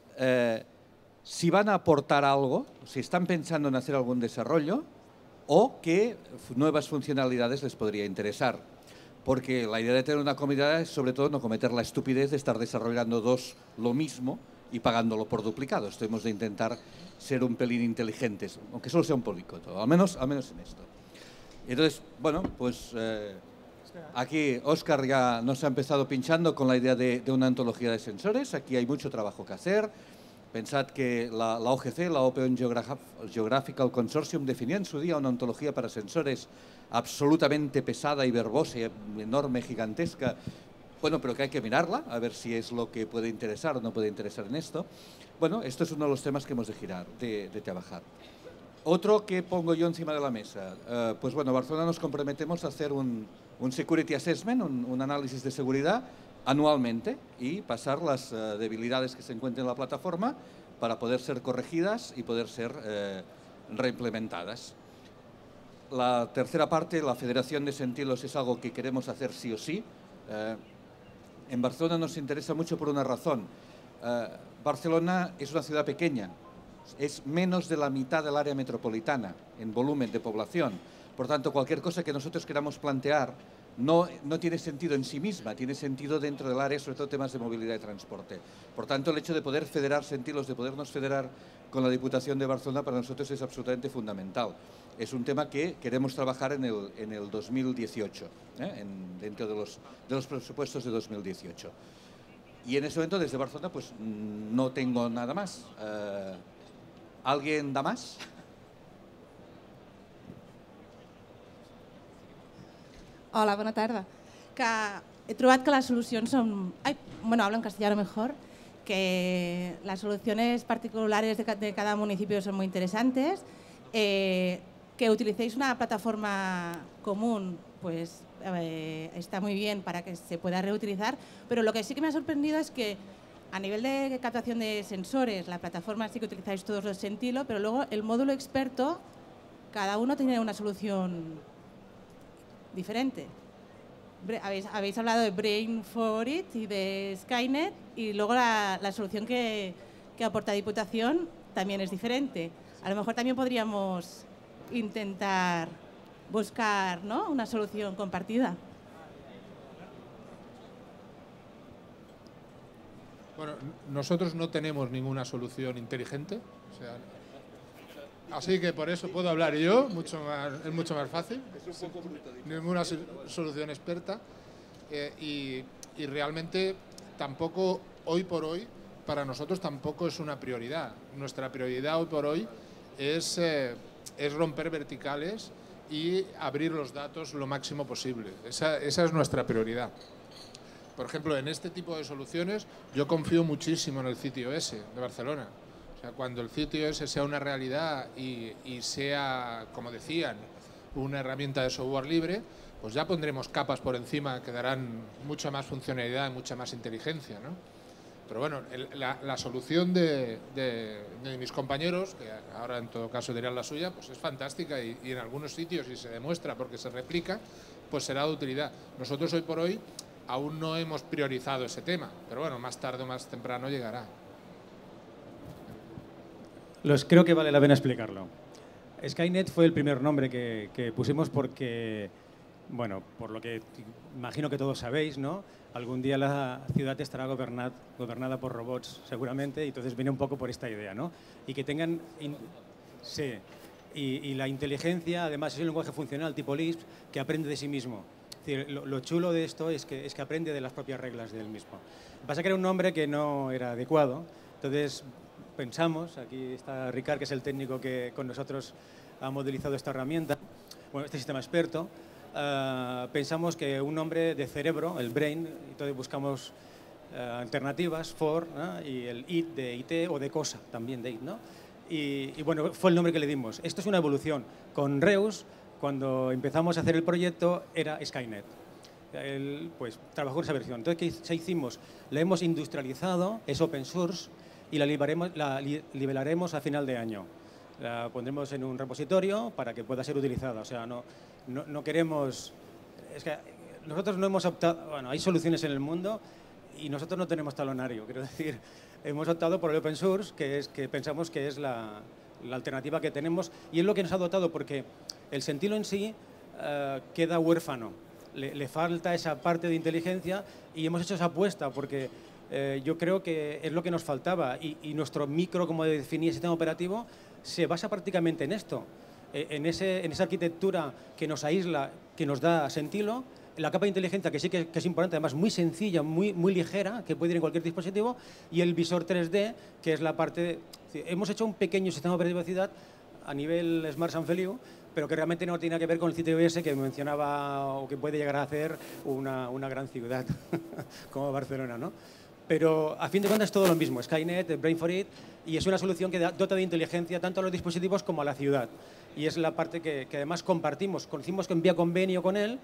si van a aportar algo, si están pensando en hacer algún desarrollo o qué nuevas funcionalidades les podría interesar. Porque la idea de tener una comunidad es sobre todo no cometer la estupidez de estar desarrollando dos lo mismo y pagándolo por duplicado. Esto hemos de intentar ser un pelín inteligentes, aunque solo sea un policoto, al menos en esto. Entonces, bueno, pues aquí Óscar ya nos ha empezado pinchando con la idea de una antología de sensores. Aquí hay mucho trabajo que hacer. Pensad que la OGC, la Open Geographical Consortium, definía en su día una ontología para sensores absolutamente pesada y verbosa, enorme, gigantesca. Bueno, pero que hay que mirarla, a ver si es lo que puede interesar o no puede interesar en esto. Bueno, esto es uno de los temas que hemos de girar, de trabajar. Otro que pongo yo encima de la mesa. Pues bueno, Barcelona nos comprometemos a hacer un security assessment, un análisis de seguridad, anualmente y pasar las debilidades que se encuentren en la plataforma para poder ser corregidas y poder ser reimplementadas. La tercera parte, la Federación de Sentilos, es algo que queremos hacer sí o sí. En Barcelona nos interesa mucho por una razón. Barcelona es una ciudad pequeña, es menos de la mitad del área metropolitana en volumen de población. Por tanto, cualquier cosa que nosotros queramos plantear no tiene sentido en sí misma, tiene sentido dentro del área, sobre todo temas de movilidad y transporte. Por tanto, el hecho de poder federar Sentilos, de podernos federar con la Diputación de Barcelona, para nosotros es absolutamente fundamental. Es un tema que queremos trabajar en el 2018, dentro de los presupuestos de 2018. Y en ese momento, desde Barcelona, pues no tengo nada más. ¿Alguien da más? Hola, bona tarda. Que he trobat que las soluciones son... bueno, hablo en castellano mejor. Que las soluciones particulares de cada municipio son muy interesantes. Que utilicéis una plataforma común, pues está muy bien para que se pueda reutilizar. Pero lo que sí que me ha sorprendido es que a nivel de captación de sensores, la plataforma sí que utilizáis todos los Sentilo, pero luego el módulo experto, cada uno tiene una solución diferente. Habéis hablado de Brain4It y de Skynet y luego la solución que aporta Diputación también es diferente. A lo mejor también podríamos intentar buscar, ¿no?, una solución compartida. Bueno, nosotros no tenemos ninguna solución inteligente, o sea, así que por eso puedo hablar yo, es mucho más fácil. Es un poco bruto, ninguna solución experta. Y realmente tampoco, hoy por hoy, para nosotros tampoco es una prioridad. Nuestra prioridad hoy por hoy es romper verticales y abrir los datos lo máximo posible. Esa es nuestra prioridad. Por ejemplo, en este tipo de soluciones yo confío muchísimo en el SitioES de Barcelona. Cuando el SitioES sea una realidad y sea, como decían, una herramienta de software libre, pues ya pondremos capas por encima que darán mucha más funcionalidad y mucha más inteligencia, ¿no? Pero bueno, la solución de mis compañeros, que ahora en todo caso dirían la suya, pues es fantástica y en algunos sitios, si se demuestra porque se replica, pues será de utilidad. Nosotros hoy por hoy aún no hemos priorizado ese tema, pero bueno, más tarde o más temprano llegará. Creo que vale la pena explicarlo. Skynet fue el primer nombre que pusimos porque Bueno, por lo que imagino que todos sabéis, ¿no? Algún día la ciudad estará gobernada por robots, seguramente, y entonces viene un poco por esta idea, ¿no? Y que tengan... Sí. Y la inteligencia, además, es un lenguaje funcional tipo Lisp que aprende de sí mismo. Es decir, lo chulo de esto es que aprende de las propias reglas del mismo. Pasa que era un nombre que no era adecuado, entonces pensamos, aquí está Ricard, que es el técnico que con nosotros ha modelizado esta herramienta, bueno, este sistema experto, pensamos que un nombre de cerebro, el brain, entonces buscamos alternativas, for, ¿no? Y el it de IT o de cosa, también de it, ¿no? Y bueno, fue el nombre que le dimos. Esto es una evolución. Con Reus, cuando empezamos a hacer el proyecto, era Skynet. Él, pues, trabajó en esa versión. Entonces, ¿qué hicimos? La hemos industrializado, es open source, y la liberaremos a final de año. La pondremos en un repositorio para que pueda ser utilizada. O sea, no queremos... Es que nosotros no hemos optado... Bueno, hay soluciones en el mundo y nosotros no tenemos talonario, quiero decir... Hemos optado por el open source, que pensamos que es la alternativa que tenemos, y es lo que nos ha dotado, porque el Sentilo en sí queda huérfano, le falta esa parte de inteligencia, y hemos hecho esa apuesta, porque yo creo que es lo que nos faltaba, y nuestro micro, como definía el sistema operativo, se basa prácticamente en esto, en esa arquitectura que nos aísla, que nos da Sentilo, la capa de inteligencia, que sí que es importante, además muy sencilla, muy ligera, que puede ir en cualquier dispositivo, y el visor 3D, que es la parte... Hemos hecho un pequeño sistema de privacidad a nivel Smart Sant Feliu, pero que realmente no tiene que ver con el CityOS que mencionaba o que puede llegar a hacer una gran ciudad como Barcelona, ¿no? Pero a fin de cuentas es todo lo mismo, Skynet, Brain4It, y es una solución que dota de inteligencia tanto a los dispositivos como a la ciudad. Y es la parte que además compartimos, conocimos que envía convenio con él,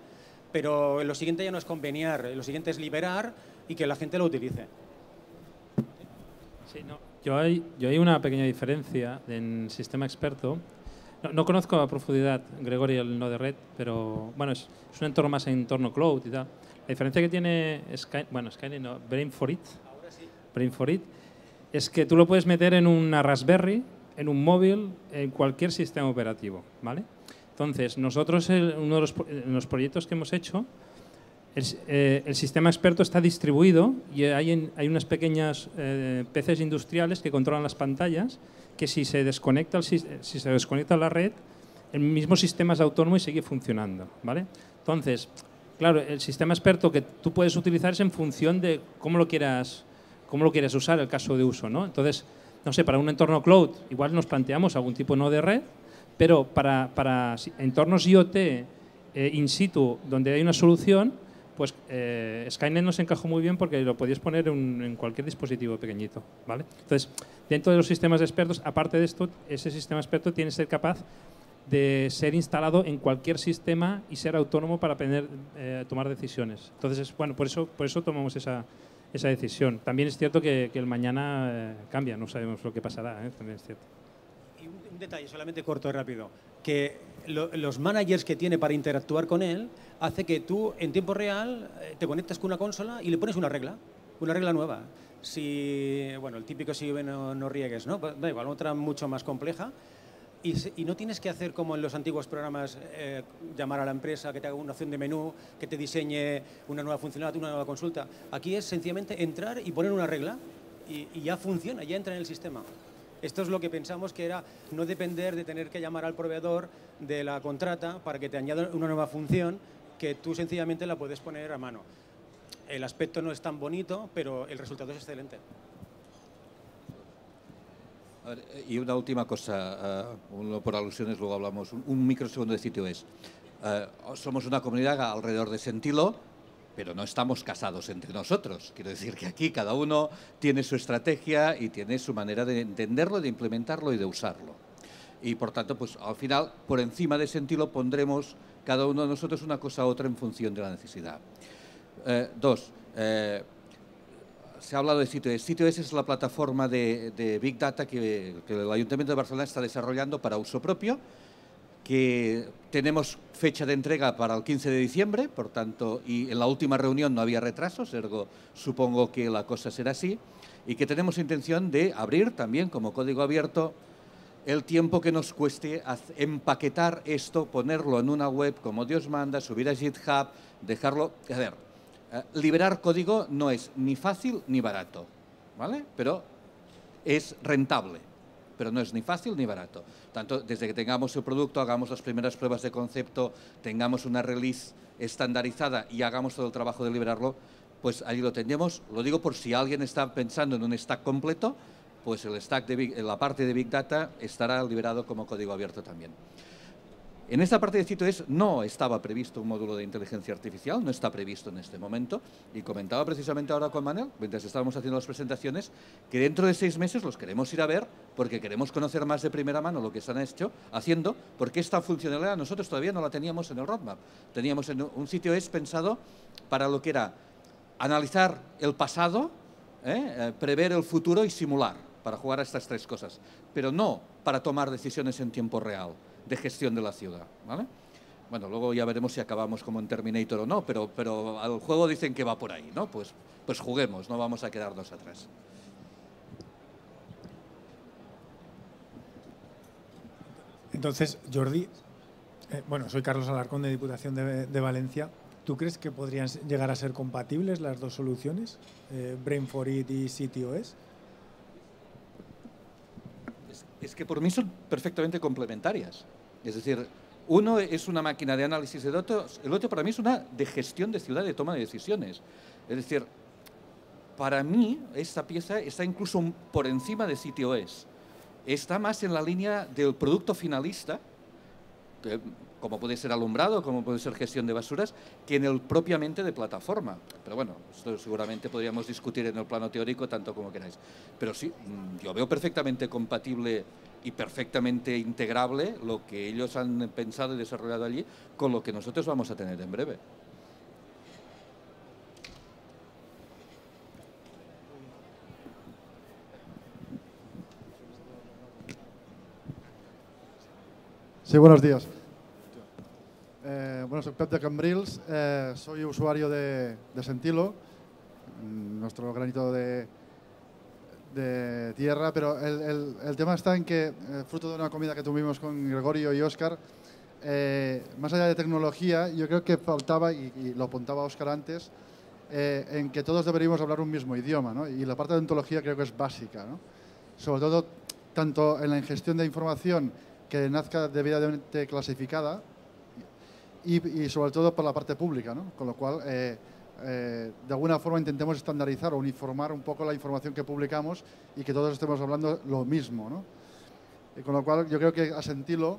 pero lo siguiente ya no es conveniar, lo siguiente es liberar y que la gente lo utilice. Sí, no. Yo hay una pequeña diferencia en sistema experto. No conozco a profundidad, Gregori, el Node-RED, pero bueno, es un entorno más en entorno cloud y tal. La diferencia que tiene Brain4It, ahora sí. Brain4It, es que tú lo puedes meter en una Raspberry, en un móvil, en cualquier sistema operativo, ¿vale? Entonces, nosotros, en los proyectos que hemos hecho, el sistema experto está distribuido y hay unas pequeñas PCs industriales que controlan las pantallas, que si se desconecta la red, el mismo sistema es autónomo y sigue funcionando, ¿vale? Entonces, claro, el sistema experto que tú puedes utilizar es en función de cómo lo quieras usar, el caso de uso, ¿no? Entonces, no sé, para un entorno cloud, igual nos planteamos algún tipo no de red, pero para entornos IoT in situ, donde hay una solución, pues Skynet nos encajó muy bien porque lo podías poner en cualquier dispositivo pequeñito, ¿vale? Entonces, dentro de los sistemas expertos, aparte de esto, ese sistema experto tiene que ser capaz de ser instalado en cualquier sistema y ser autónomo para tomar decisiones. Entonces, bueno, por eso tomamos esa decisión. También es cierto que el mañana cambia, no sabemos lo que pasará, ¿eh? También es cierto. Un detalle, solamente corto y rápido, que los managers que tiene para interactuar con él hace que tú en tiempo real te conectas con una consola y le pones una regla nueva. Si, bueno, el típico si no riegues, ¿no? Da igual, otra mucho más compleja y no tienes que hacer como en los antiguos programas, llamar a la empresa que te haga una opción de menú, que te diseñe una nueva funcionalidad, una nueva consulta. Aquí es sencillamente entrar y poner una regla y ya funciona, ya entra en el sistema. Esto es lo que pensamos que era no depender de tener que llamar al proveedor de la contrata para que te añada una nueva función que tú sencillamente la puedes poner a mano. El aspecto no es tan bonito, pero el resultado es excelente. A ver, y una última cosa, uno por alusiones, luego hablamos, un microsegundo de SitioES. Somos una comunidad alrededor de Sentilo, pero no estamos casados entre nosotros. Quiero decir que aquí cada uno tiene su estrategia y tiene su manera de entenderlo, de implementarlo y de usarlo. Y por tanto, pues al final, por encima de Sentilo pondremos cada uno de nosotros una cosa u otra en función de la necesidad. Se ha hablado de SitioES. SitioES es la plataforma de Big Data que el Ayuntamiento de Barcelona está desarrollando para uso propio, que tenemos fecha de entrega para el 15 de diciembre, por tanto, y en la última reunión no había retrasos, ergo supongo que la cosa será así, y que tenemos intención de abrir también como código abierto el tiempo que nos cueste empaquetar esto, ponerlo en una web como Dios manda, subir a GitHub, dejarlo... A ver, liberar código no es ni fácil ni barato, ¿vale? Pero es rentable, pero no es ni fácil ni barato. Tanto desde que tengamos el producto, hagamos las primeras pruebas de concepto, tengamos una release estandarizada y hagamos todo el trabajo de liberarlo, pues allí lo tendremos. Lo digo por si alguien está pensando en un stack completo, pues el stack de la parte de Big Data estará liberado como código abierto también. En esta parte de SitioES no estaba previsto un módulo de inteligencia artificial, no está previsto en este momento, y comentaba precisamente ahora con Manuel, mientras estábamos haciendo las presentaciones, que dentro de 6 meses los queremos ir a ver porque queremos conocer más de primera mano lo que están haciendo, porque esta funcionalidad nosotros todavía no la teníamos en el roadmap. Teníamos un SitioES pensado para lo que era analizar el pasado, prever el futuro y simular, para jugar a estas 3 cosas, pero no para tomar decisiones en tiempo real de gestión de la ciudad, ¿vale? Bueno, luego ya veremos si acabamos como en Terminator o no, pero al juego dicen que va por ahí, ¿no? Pues juguemos, no vamos a quedarnos atrás. Entonces, Jordi, bueno, soy Carlos Alarcón de Diputación de Valencia. ¿Tú crees que podrían llegar a ser compatibles las dos soluciones, Brain4It y SitioES? Es que por mí son perfectamente complementarias. Es decir, uno es una máquina de análisis de datos, el otro para mí es una de gestión de ciudad, de toma de decisiones. Es decir, para mí esta pieza está incluso por encima de SitioES. Está más en la línea del producto finalista, que, como puede ser alumbrado, como puede ser gestión de basuras, que en el propiamente de plataforma. Pero bueno, esto seguramente podríamos discutir en el plano teórico tanto como queráis. Pero sí, yo veo perfectamente compatible y perfectamente integrable lo que ellos han pensado y desarrollado allí con lo que nosotros vamos a tener en breve. Sí, buenos días. Bueno, soy Pep de Cambrils, soy usuario de Sentilo, nuestro granito de tierra, pero el tema está en que, fruto de una comida que tuvimos con Gregorio y Óscar, más allá de tecnología, yo creo que faltaba, y lo apuntaba Óscar antes, en que todos deberíamos hablar un mismo idioma, ¿no? Y la parte de ontología creo que es básica, ¿no? Sobre todo, tanto en la ingestión de información que nazca debidamente clasificada, y sobre todo por la parte pública, ¿no? Con lo cual, de alguna forma intentemos estandarizar o uniformar un poco la información que publicamos y que todos estemos hablando lo mismo, ¿no? Y con lo cual, yo creo que a Sentilo,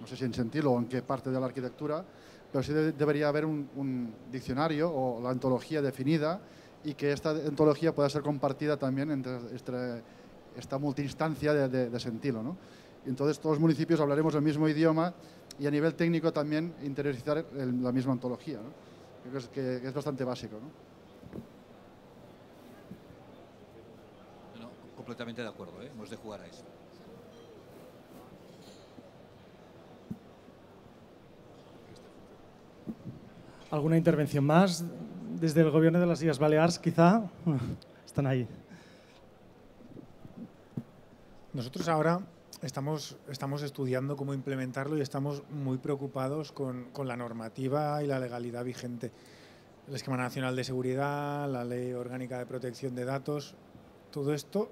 no sé si en Sentilo o en qué parte de la arquitectura, pero sí debería haber un diccionario o la ontología definida y que esta ontología pueda ser compartida también entre esta multiinstancia de Sentilo, ¿no? Y entonces todos los municipios hablaremos el mismo idioma y a nivel técnico también interiorizar la misma ontología, ¿no? Creo que es bastante básico, ¿no? No, completamente de acuerdo, ¿eh? Hemos de jugar a eso. ¿Alguna intervención más? Desde el Gobierno de las Islas Baleares, quizá. Están ahí. Nosotros ahora... Estamos estudiando cómo implementarlo y estamos muy preocupados con la normativa y la legalidad vigente. El Esquema Nacional de Seguridad, la Ley Orgánica de Protección de Datos, todo esto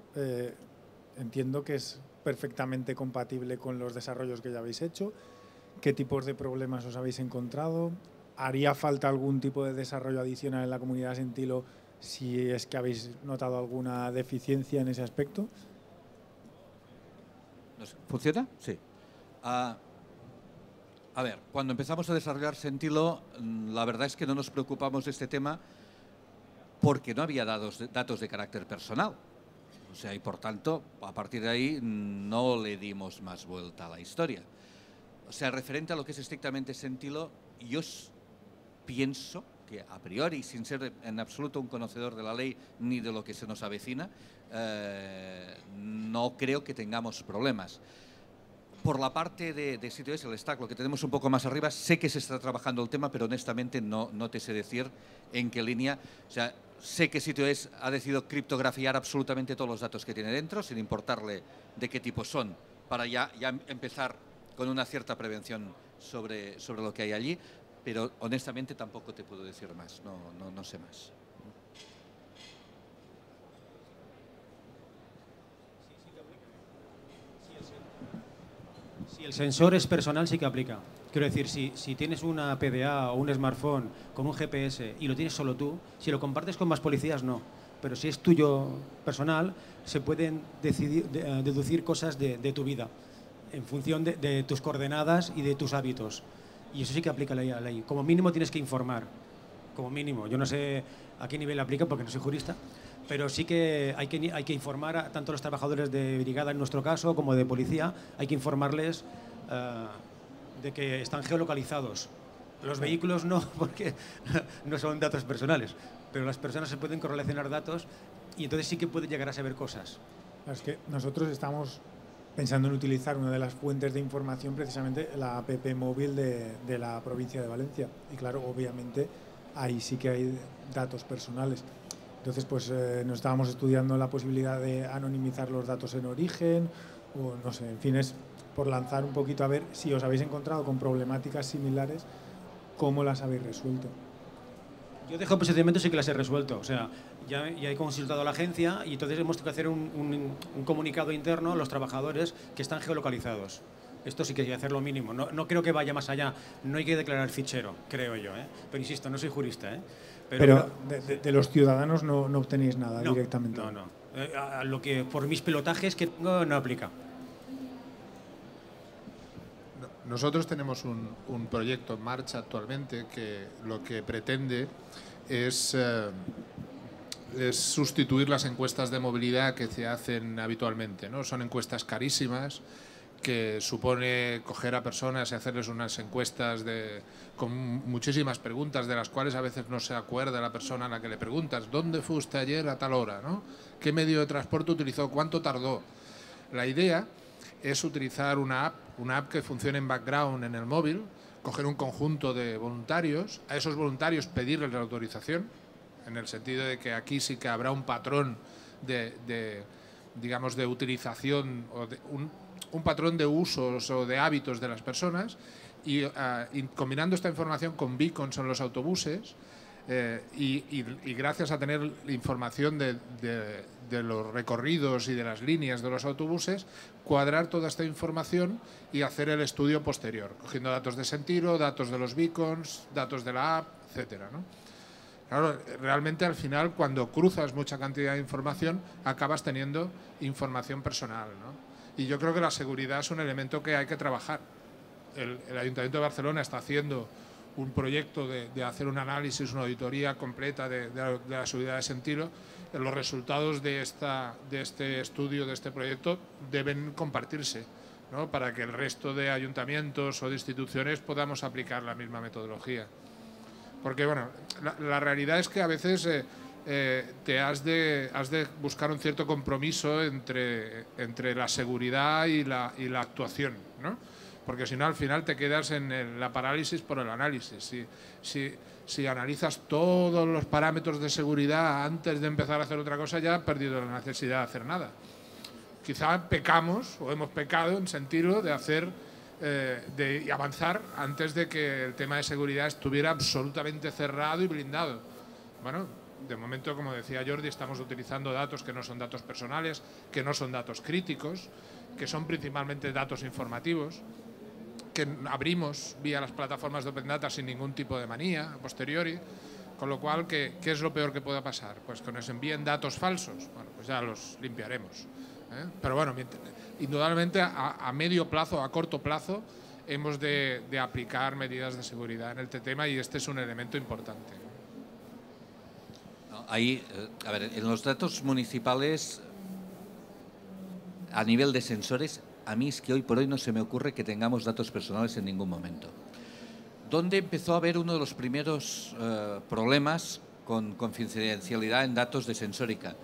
entiendo que es perfectamente compatible con los desarrollos que ya habéis hecho. ¿Qué tipos de problemas os habéis encontrado? ¿Haría falta algún tipo de desarrollo adicional en la comunidad Sentilo si es que habéis notado alguna deficiencia en ese aspecto? ¿Funciona? Sí. A ver, cuando empezamos a desarrollar Sentilo, la verdad es que no nos preocupamos de este tema porque no había datos de carácter personal. O sea, y por tanto, a partir de ahí no le dimos más vuelta a la historia. O sea, referente a lo que es estrictamente Sentilo, yo pienso que a priori, sin ser en absoluto un conocedor de la ley ni de lo que se nos avecina, no creo que tengamos problemas. Por la parte de SitioES, el stack, lo que tenemos un poco más arriba, sé que se está trabajando el tema, pero honestamente no te sé decir en qué línea. O sea, Sé que SitioES ha decidido criptografiar absolutamente todos los datos que tiene dentro, sin importarle de qué tipo son, para ya empezar con una cierta prevención sobre lo que hay allí, pero honestamente tampoco te puedo decir más, no sé más. Si el sensor es personal, sí que aplica. Quiero decir, si tienes una PDA o un smartphone con un GPS y lo tienes solo tú, si lo compartes con más policías, no. Pero si es tuyo personal, se pueden deducir cosas de tu vida en función de tus coordenadas y de tus hábitos. Y eso sí que aplica la ley. Como mínimo tienes que informar. Como mínimo. Yo no sé a qué nivel aplica porque no soy jurista, pero sí que hay que informar a tanto los trabajadores de brigada, en nuestro caso, como de policía. Hay que informarles de que están geolocalizados. Los vehículos no, porque no son datos personales, pero las personas se pueden correlacionar datos y entonces sí que pueden llegar a saber cosas. Es que nosotros estamos pensando en utilizar una de las fuentes de información, precisamente la app móvil de la provincia de Valencia. Y claro, obviamente, ahí sí que hay datos personales. Entonces, pues nos estábamos estudiando la posibilidad de anonimizar los datos en origen, o no sé, en fin, es por lanzar un poquito a ver si os habéis encontrado con problemáticas similares, cómo las habéis resuelto. Yo dejo procedimientos y que las he resuelto. O sea, ya he consultado a la agencia y entonces hemos tenido que hacer un comunicado interno a los trabajadores que están geolocalizados. Esto sí que hay que hacer lo mínimo. No creo que vaya más allá. No hay que declarar fichero, creo yo, ¿eh? Pero insisto, no soy jurista, ¿eh? Pero de los ciudadanos no obtenéis nada directamente. No. Lo que por mis pelotajes que tengo no aplica. Nosotros tenemos un proyecto en marcha actualmente que lo que pretende es sustituir las encuestas de movilidad que se hacen habitualmente, ¿no? Son encuestas carísimas, que supone coger a personas y hacerles unas encuestas con muchísimas preguntas, de las cuales a veces no se acuerda la persona a la que le preguntas. ¿Dónde fue usted ayer a tal hora? ¿No? ¿Qué medio de transporte utilizó? ¿Cuánto tardó? La idea es utilizar una app que funcione en background en el móvil, coger un conjunto de voluntarios, a esos voluntarios pedirles la autorización, en el sentido de que aquí sí que habrá un patrón de utilización o de un patrón de usos o de hábitos de las personas y combinando esta información con beacons en los autobuses y gracias a tener información de los recorridos y de las líneas de los autobuses, cuadrar toda esta información y hacer el estudio posterior, cogiendo datos de Sentilo, datos de los beacons, datos de la app, etcétera, ¿no? Claro, realmente al final cuando cruzas mucha cantidad de información acabas teniendo información personal, ¿no? Y yo creo que la seguridad es un elemento que hay que trabajar. El Ayuntamiento de Barcelona está haciendo un proyecto de hacer un análisis, una auditoría completa de la seguridad de Sentilo. Los resultados de este proyecto deben compartirse, ¿no? Para que el resto de ayuntamientos o de instituciones podamos aplicar la misma metodología. Porque, bueno, la realidad es que a veces has de buscar un cierto compromiso entre la seguridad y la actuación, ¿no? Porque si no, al final te quedas en la parálisis por el análisis. Si analizas todos los parámetros de seguridad antes de empezar a hacer otra cosa, ya has perdido la necesidad de hacer nada. Quizá pecamos o hemos pecado en sentido de hacer de avanzar antes de que el tema de seguridad estuviera absolutamente cerrado y blindado. Bueno, de momento, como decía Jordi, estamos utilizando datos que no son datos personales, que no son datos críticos, que son principalmente datos informativos, que abrimos vía las plataformas de Open Data sin ningún tipo de manía a posteriori, con lo cual, ¿qué es lo peor que pueda pasar? Pues que nos envíen datos falsos, bueno, pues ya los limpiaremos, ¿eh? Pero bueno, indudablemente a medio plazo, a corto plazo, hemos de aplicar medidas de seguridad en este tema y este es un elemento importante. Ahí, a ver, en los datos municipales, a nivel de sensores, a mí es que hoy por hoy no se me ocurre que tengamos datos personales en ningún momento. ¿Dónde empezó a haber uno de los primeros problemas con confidencialidad en datos de sensórica?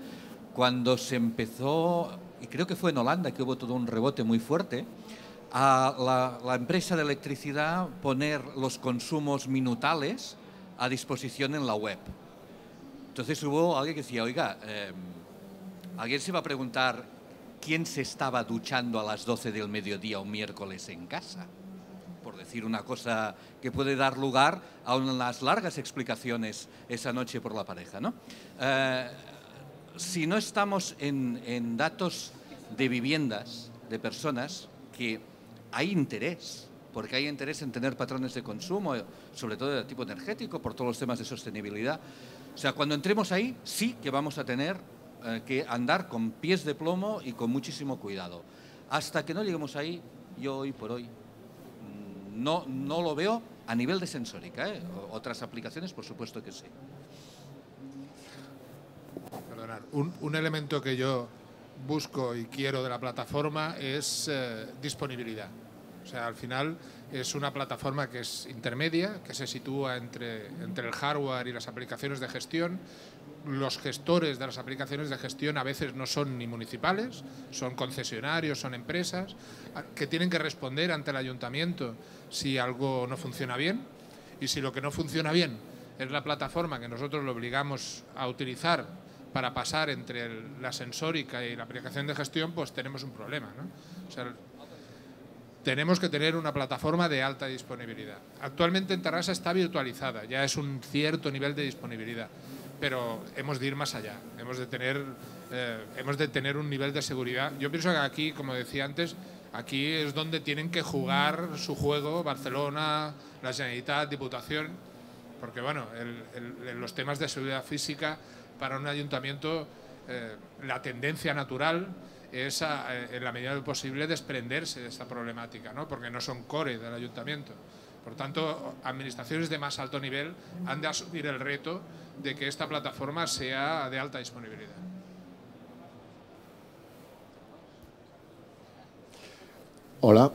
Cuando se empezó, y creo que fue en Holanda que hubo todo un rebote muy fuerte, a la empresa de electricidad poner los consumos minutales a disposición en la web. Entonces hubo alguien que decía, oiga, alguien se va a preguntar quién se estaba duchando a las 12 del mediodía un miércoles en casa, por decir una cosa que puede dar lugar a unas largas explicaciones esa noche por la pareja, ¿no? Si no estamos en datos de viviendas, de personas, que hay interés, porque hay interés en tener patrones de consumo, sobre todo de tipo energético, por todos los temas de sostenibilidad. O sea, cuando entremos ahí, sí que vamos a tener que andar con pies de plomo y con muchísimo cuidado. Hasta que no lleguemos ahí, yo hoy por hoy no lo veo a nivel de sensórica, ¿eh? Otras aplicaciones, por supuesto que sí. Perdonad, un elemento que yo busco y quiero de la plataforma es disponibilidad. O sea, al final es una plataforma que es intermedia, que se sitúa entre el hardware y las aplicaciones de gestión. Los gestores de las aplicaciones de gestión a veces no son ni municipales, son concesionarios, son empresas, que tienen que responder ante el ayuntamiento si algo no funciona bien. Y si lo que no funciona bien es la plataforma que nosotros lo obligamos a utilizar para pasar entre la sensórica y la aplicación de gestión, pues tenemos un problema, ¿no? O sea, tenemos que tener una plataforma de alta disponibilidad. Actualmente en Terrassa está virtualizada, ya es un cierto nivel de disponibilidad, pero hemos de ir más allá, hemos de tener un nivel de seguridad. Yo pienso que aquí, como decía antes, aquí es donde tienen que jugar su juego Barcelona, la Generalitat, Diputación, porque bueno, los temas de seguridad física para un ayuntamiento, la tendencia natural es, en la medida de lo posible, desprenderse de esta problemática, ¿no? Porque no son core del ayuntamiento. Por tanto, administraciones de más alto nivel han de asumir el reto de que esta plataforma sea de alta disponibilidad. Hola.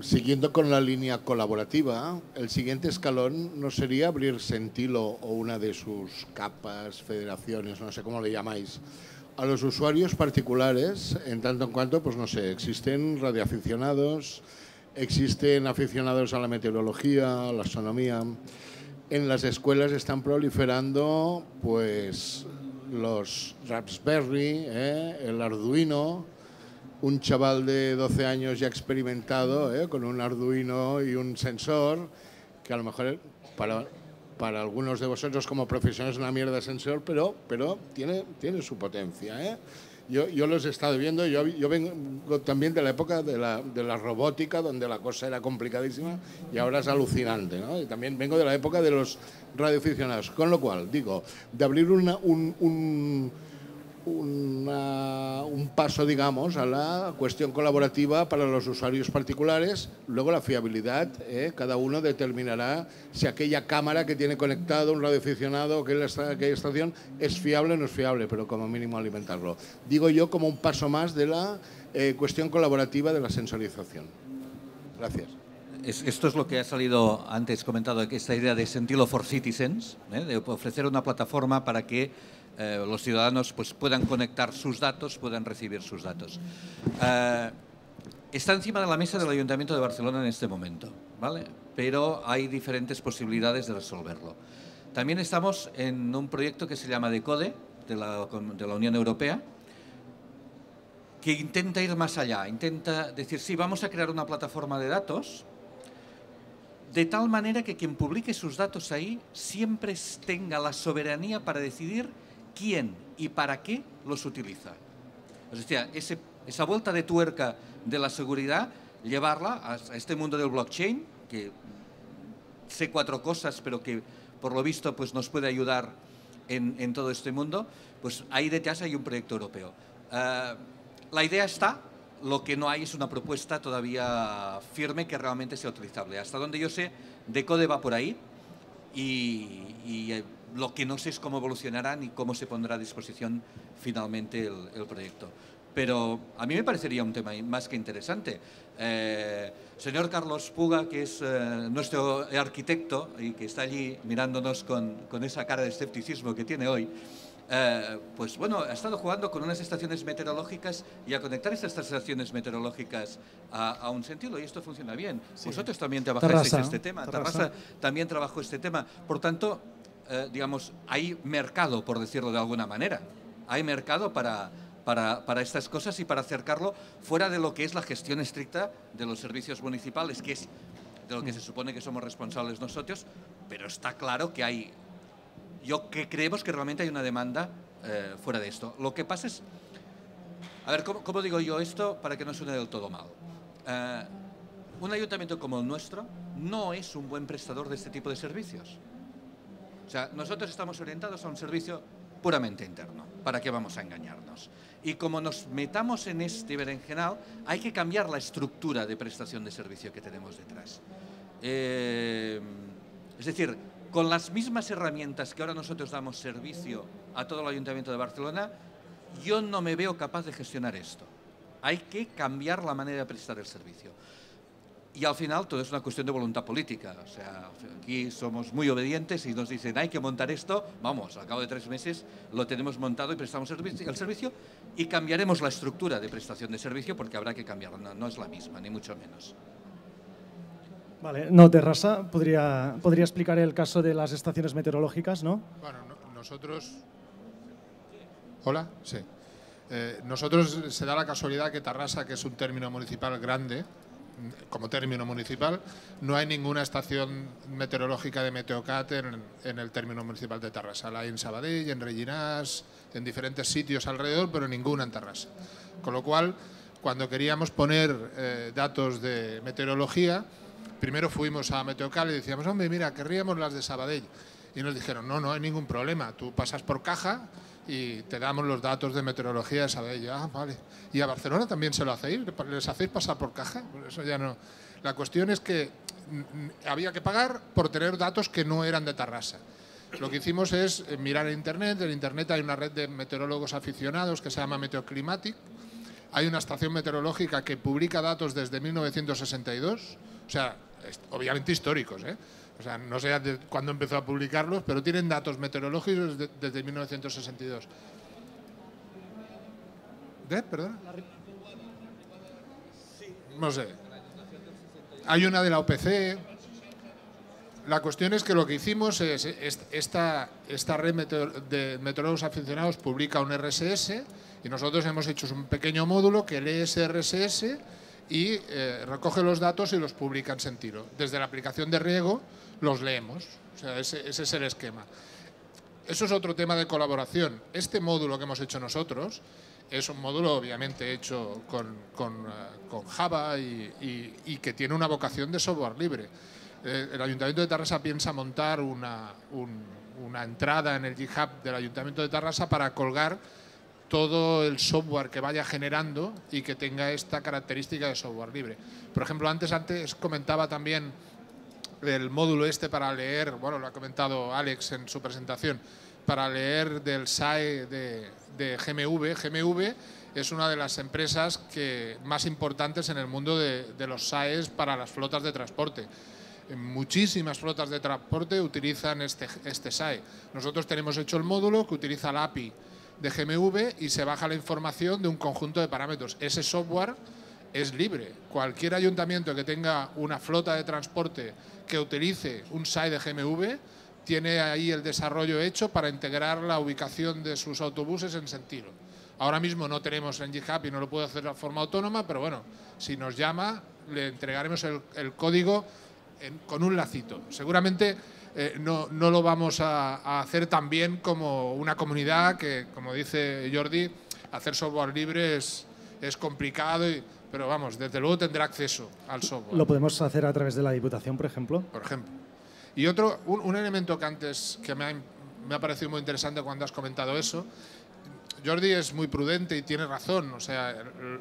Siguiendo con la línea colaborativa, el siguiente escalón no sería abrir Sentilo o una de sus capas, federaciones, no sé cómo le llamáis, a los usuarios particulares, en tanto en cuanto, pues no sé, existen radioaficionados, existen aficionados a la meteorología, a la astronomía. En las escuelas están proliferando, pues, los Raspberry, el Arduino. Un chaval de 12 años ya experimentado, con un Arduino y un sensor, que a lo mejor para algunos de vosotros como profesionales es una mierda de sensor, pero tiene su potencia, Yo los he estado viendo, yo vengo también de la época de la robótica, donde la cosa era complicadísima y ahora es alucinante, ¿no? Y también vengo de la época de los radioaficionados, con lo cual, digo, de abrir un paso, digamos, a la cuestión colaborativa para los usuarios particulares. Luego la fiabilidad, cada uno determinará si aquella cámara que tiene conectado un radioaficionado o aquella estación es fiable o no es fiable, pero como mínimo alimentarlo. Digo yo como un paso más de la cuestión colaborativa de la sensorización. Gracias. Esto es lo que ha salido antes comentado, que esta idea de Sentilo for Citizens, de ofrecer una plataforma para que los ciudadanos, pues, puedan conectar sus datos, puedan recibir sus datos. Está encima de la mesa del Ayuntamiento de Barcelona en este momento, ¿vale? Pero hay diferentes posibilidades de resolverlo. También estamos en un proyecto que se llama DECODE, de la Unión Europea, que intenta ir más allá, intenta decir, sí, vamos a crear una plataforma de datos, de tal manera que quien publique sus datos ahí siempre tenga la soberanía para decidir quién y para qué los utiliza. O sea, esa vuelta de tuerca de la seguridad, llevarla a este mundo del blockchain, que sé cuatro cosas, pero que por lo visto, pues, nos puede ayudar en todo este mundo, pues ahí detrás hay un proyecto europeo. La idea está, lo que no hay es una propuesta todavía firme que realmente sea utilizable. Hasta donde yo sé, DECODE va por ahí y lo que no sé es cómo evolucionará ni cómo se pondrá a disposición finalmente el proyecto. Pero a mí me parecería un tema más que interesante. Señor Carlos Puga, que es nuestro arquitecto y que está allí mirándonos con esa cara de escepticismo que tiene hoy, pues bueno, ha estado jugando con unas estaciones meteorológicas y a conectar estas estaciones meteorológicas a un Sentilo, y esto funciona bien. Sí. Vosotros también trabajáis este tema, Terrassa también trabajó este tema. Por tanto, digamos, hay mercado, por decirlo de alguna manera. Hay mercado para estas cosas y para acercarlo fuera de lo que es la gestión estricta de los servicios municipales, que es de lo que se supone que somos responsables nosotros, pero está claro que hay, yo que creemos que realmente hay una demanda fuera de esto. Lo que pasa es, a ver, ¿cómo digo yo esto para que no suene del todo mal? Un ayuntamiento como el nuestro no es un buen prestador de este tipo de servicios. O sea, nosotros estamos orientados a un servicio puramente interno. ¿Para qué vamos a engañarnos? Y como nos metamos en este berenjenal, hay que cambiar la estructura de prestación de servicio que tenemos detrás. Es decir, con las mismas herramientas que ahora nosotros damos servicio a todo el Ayuntamiento de Barcelona, yo no me veo capaz de gestionar esto. Hay que cambiar la manera de prestar el servicio. Y al final todo es una cuestión de voluntad política. O sea, aquí somos muy obedientes y nos dicen hay que montar esto, vamos, al cabo de 3 meses lo tenemos montado y prestamos el servicio y cambiaremos la estructura de prestación de servicio porque habrá que cambiarla, no es la misma, ni mucho menos. Vale, no, Terrassa, ¿podría explicar el caso de las estaciones meteorológicas, no? Bueno, nosotros... ¿Hola? Sí. Nosotros se da la casualidad que Terrassa, que es un término municipal grande, como término municipal, no hay ninguna estación meteorológica de Meteocat en el término municipal de Terrassa. La hay en Sabadell, en Rellinars, en diferentes sitios alrededor, pero ninguna en Terrassa. Con lo cual, cuando queríamos poner datos de meteorología, primero fuimos a Meteocat y decíamos, hombre, mira, querríamos las de Sabadell. Y nos dijeron, no, no hay ningún problema, tú pasas por caja y te damos los datos de meteorología de Sabadell. Ah, vale. ¿Y a Barcelona también se lo hacéis? ¿Les hacéis pasar por caja? Eso ya no. La cuestión es que había que pagar por tener datos que no eran de Terrassa. Lo que hicimos es mirar en Internet. En Internet hay una red de meteorólogos aficionados que se llama Meteoclimatic. Hay una estación meteorológica que publica datos desde 1962. O sea, obviamente históricos, ¿eh? O sea, no sé cuándo empezó a publicarlos, pero tienen datos meteorológicos desde 1962. ¿De? ¿Perdón? No sé. Hay una de la OPC. La cuestión es que lo que hicimos es, esta red de meteorólogos aficionados publica un RSS y nosotros hemos hecho un pequeño módulo que lee ese RSS y recoge los datos y los publica en Sentilo. Desde la aplicación de riego los leemos. O sea, ese es el esquema. Eso es otro tema de colaboración. Este módulo que hemos hecho nosotros es un módulo obviamente hecho con Java y que tiene una vocación de software libre. El Ayuntamiento de Terrassa piensa montar una entrada en el GitHub del Ayuntamiento de Terrassa para colgar todo el software que vaya generando y que tenga esta característica de software libre. Por ejemplo, antes comentaba también el módulo este para leer, bueno, lo ha comentado Alex en su presentación, para leer del SAE de GMV. GMV es una de las empresas más importantes en el mundo de los SAEs para las flotas de transporte. Muchísimas flotas de transporte utilizan este SAE. Nosotros tenemos hecho el módulo que utiliza la API de GMV y se baja la información de un conjunto de parámetros. Ese software es libre. Cualquier ayuntamiento que tenga una flota de transporte que utilice un SAE de GMV tiene ahí el desarrollo hecho para integrar la ubicación de sus autobuses en Sentilo. Ahora mismo no tenemos en GitHub y no lo puedo hacer de forma autónoma, pero bueno, si nos llama le entregaremos el código con un lacito. Seguramente no lo vamos a hacer tan bien como una comunidad que, como dice Jordi, hacer software libre es complicado, pero vamos, desde luego tendrá acceso al software. ¿Lo podemos hacer a través de la Diputación, por ejemplo? Por ejemplo. Y otro, un elemento que antes que me ha parecido muy interesante cuando has comentado eso, Jordi es muy prudente y tiene razón, o sea,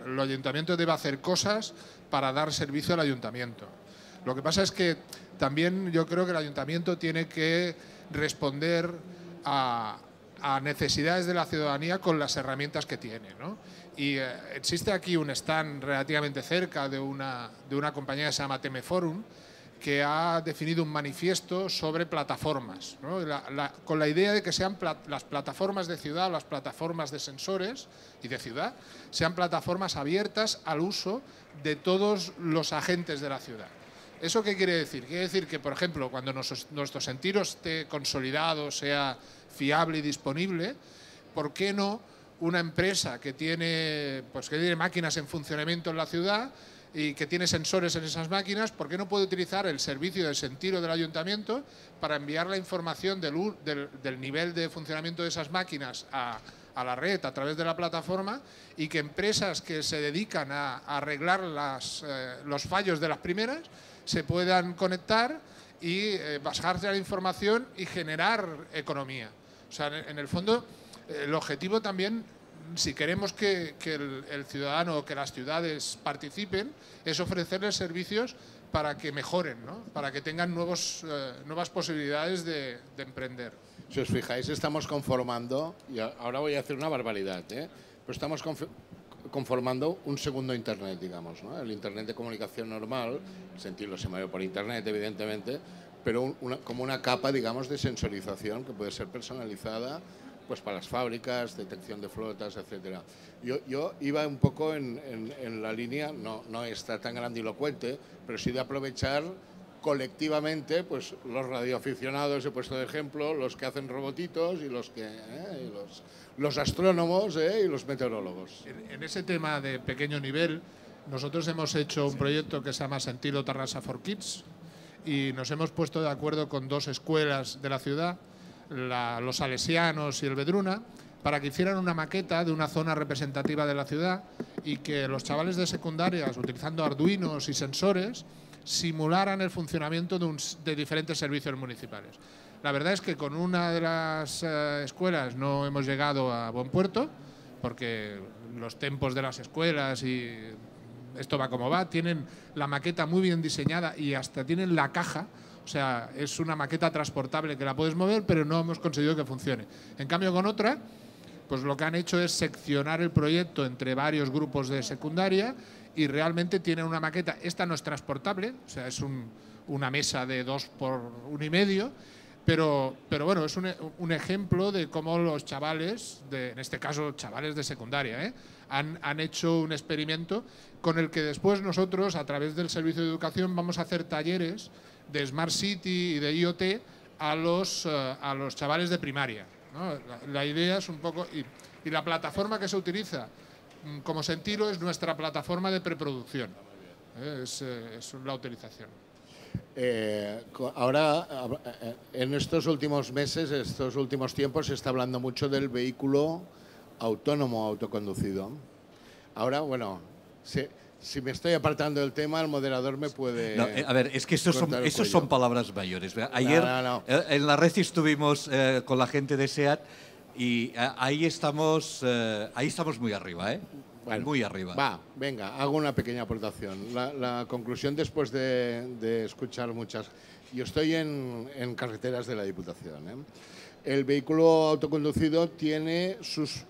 el ayuntamiento debe hacer cosas para dar servicio al ayuntamiento. Lo que pasa es que también yo creo que el ayuntamiento tiene que responder a necesidades de la ciudadanía con las herramientas que tiene, ¿no? Y existe aquí un stand relativamente cerca de una compañía que se llama Temeforum, que ha definido un manifiesto sobre plataformas, ¿no? Con la idea de que sean las plataformas de ciudad, las plataformas de sensores y de ciudad, sean plataformas abiertas al uso de todos los agentes de la ciudad. ¿Eso qué quiere decir? Quiere decir que, por ejemplo, cuando nuestro Sentilo esté consolidado, sea fiable y disponible, ¿por qué no una empresa que tiene máquinas en funcionamiento en la ciudad y que tiene sensores en esas máquinas, por qué no puede utilizar el servicio del Sentilo del ayuntamiento para enviar la información del nivel de funcionamiento de esas máquinas a la red a través de la plataforma, y que empresas que se dedican a arreglar los fallos de las primeras se puedan conectar y bajarse a la información y generar economía? O sea, en el fondo, el objetivo también, si queremos que el ciudadano o que las ciudades participen, es ofrecerles servicios para que mejoren, ¿no? Para que tengan nuevas posibilidades de emprender. Si os fijáis, estamos conformando, y ahora voy a hacer una barbaridad, pero estamos conformando un segundo Internet, digamos, ¿no? El Internet de comunicación normal, Sentilo se mueve por Internet, evidentemente, pero como una capa, digamos, de sensorización que puede ser personalizada, pues para las fábricas, detección de flotas, etcétera. Yo iba un poco en la línea, no está tan grandilocuente, pero sí de aprovechar colectivamente, pues los radioaficionados, he puesto de ejemplo, los que hacen robotitos y los astrónomos y los meteorólogos. En ese tema de pequeño nivel, nosotros hemos hecho un proyecto que se llama Sentilo Terrassa for Kids y nos hemos puesto de acuerdo con dos escuelas de la ciudad, los salesianos y el Vedruna, para que hicieran una maqueta de una zona representativa de la ciudad y que los chavales de secundarias, utilizando arduinos y sensores, simularan el funcionamiento de diferentes servicios municipales. La verdad es que con una de las escuelas no hemos llegado a buen puerto, porque los tiempos de las escuelas y esto va como va, tienen la maqueta muy bien diseñada y hasta tienen la caja. O sea, es una maqueta transportable que la puedes mover, pero no hemos conseguido que funcione. En cambio, con otra, pues lo que han hecho es seccionar el proyecto entre varios grupos de secundaria y realmente tienen una maqueta. Esta no es transportable, o sea, es una mesa de 2 por 1,5, pero bueno, es un ejemplo de cómo los chavales, en este caso chavales de secundaria, han hecho un experimento con el que después nosotros, a través del servicio de educación, vamos a hacer talleres de Smart City y de IoT a los chavales de primaria, ¿no? La idea es un poco… Y la plataforma que se utiliza como Sentilo es nuestra plataforma de preproducción, es la utilización. Ahora, en estos últimos meses, estos últimos tiempos, se está hablando mucho del vehículo autónomo autoconducido. Ahora, bueno… Si me estoy apartando del tema, el moderador me puede... No, a ver, es que esos son palabras mayores. Ayer en la red estuvimos con la gente de SEAT y ahí estamos muy arriba, Bueno, muy arriba. Va, venga, hago una pequeña aportación. La conclusión después de escuchar muchas... Yo estoy en carreteras de la Diputación, El vehículo autoconducido tiene sus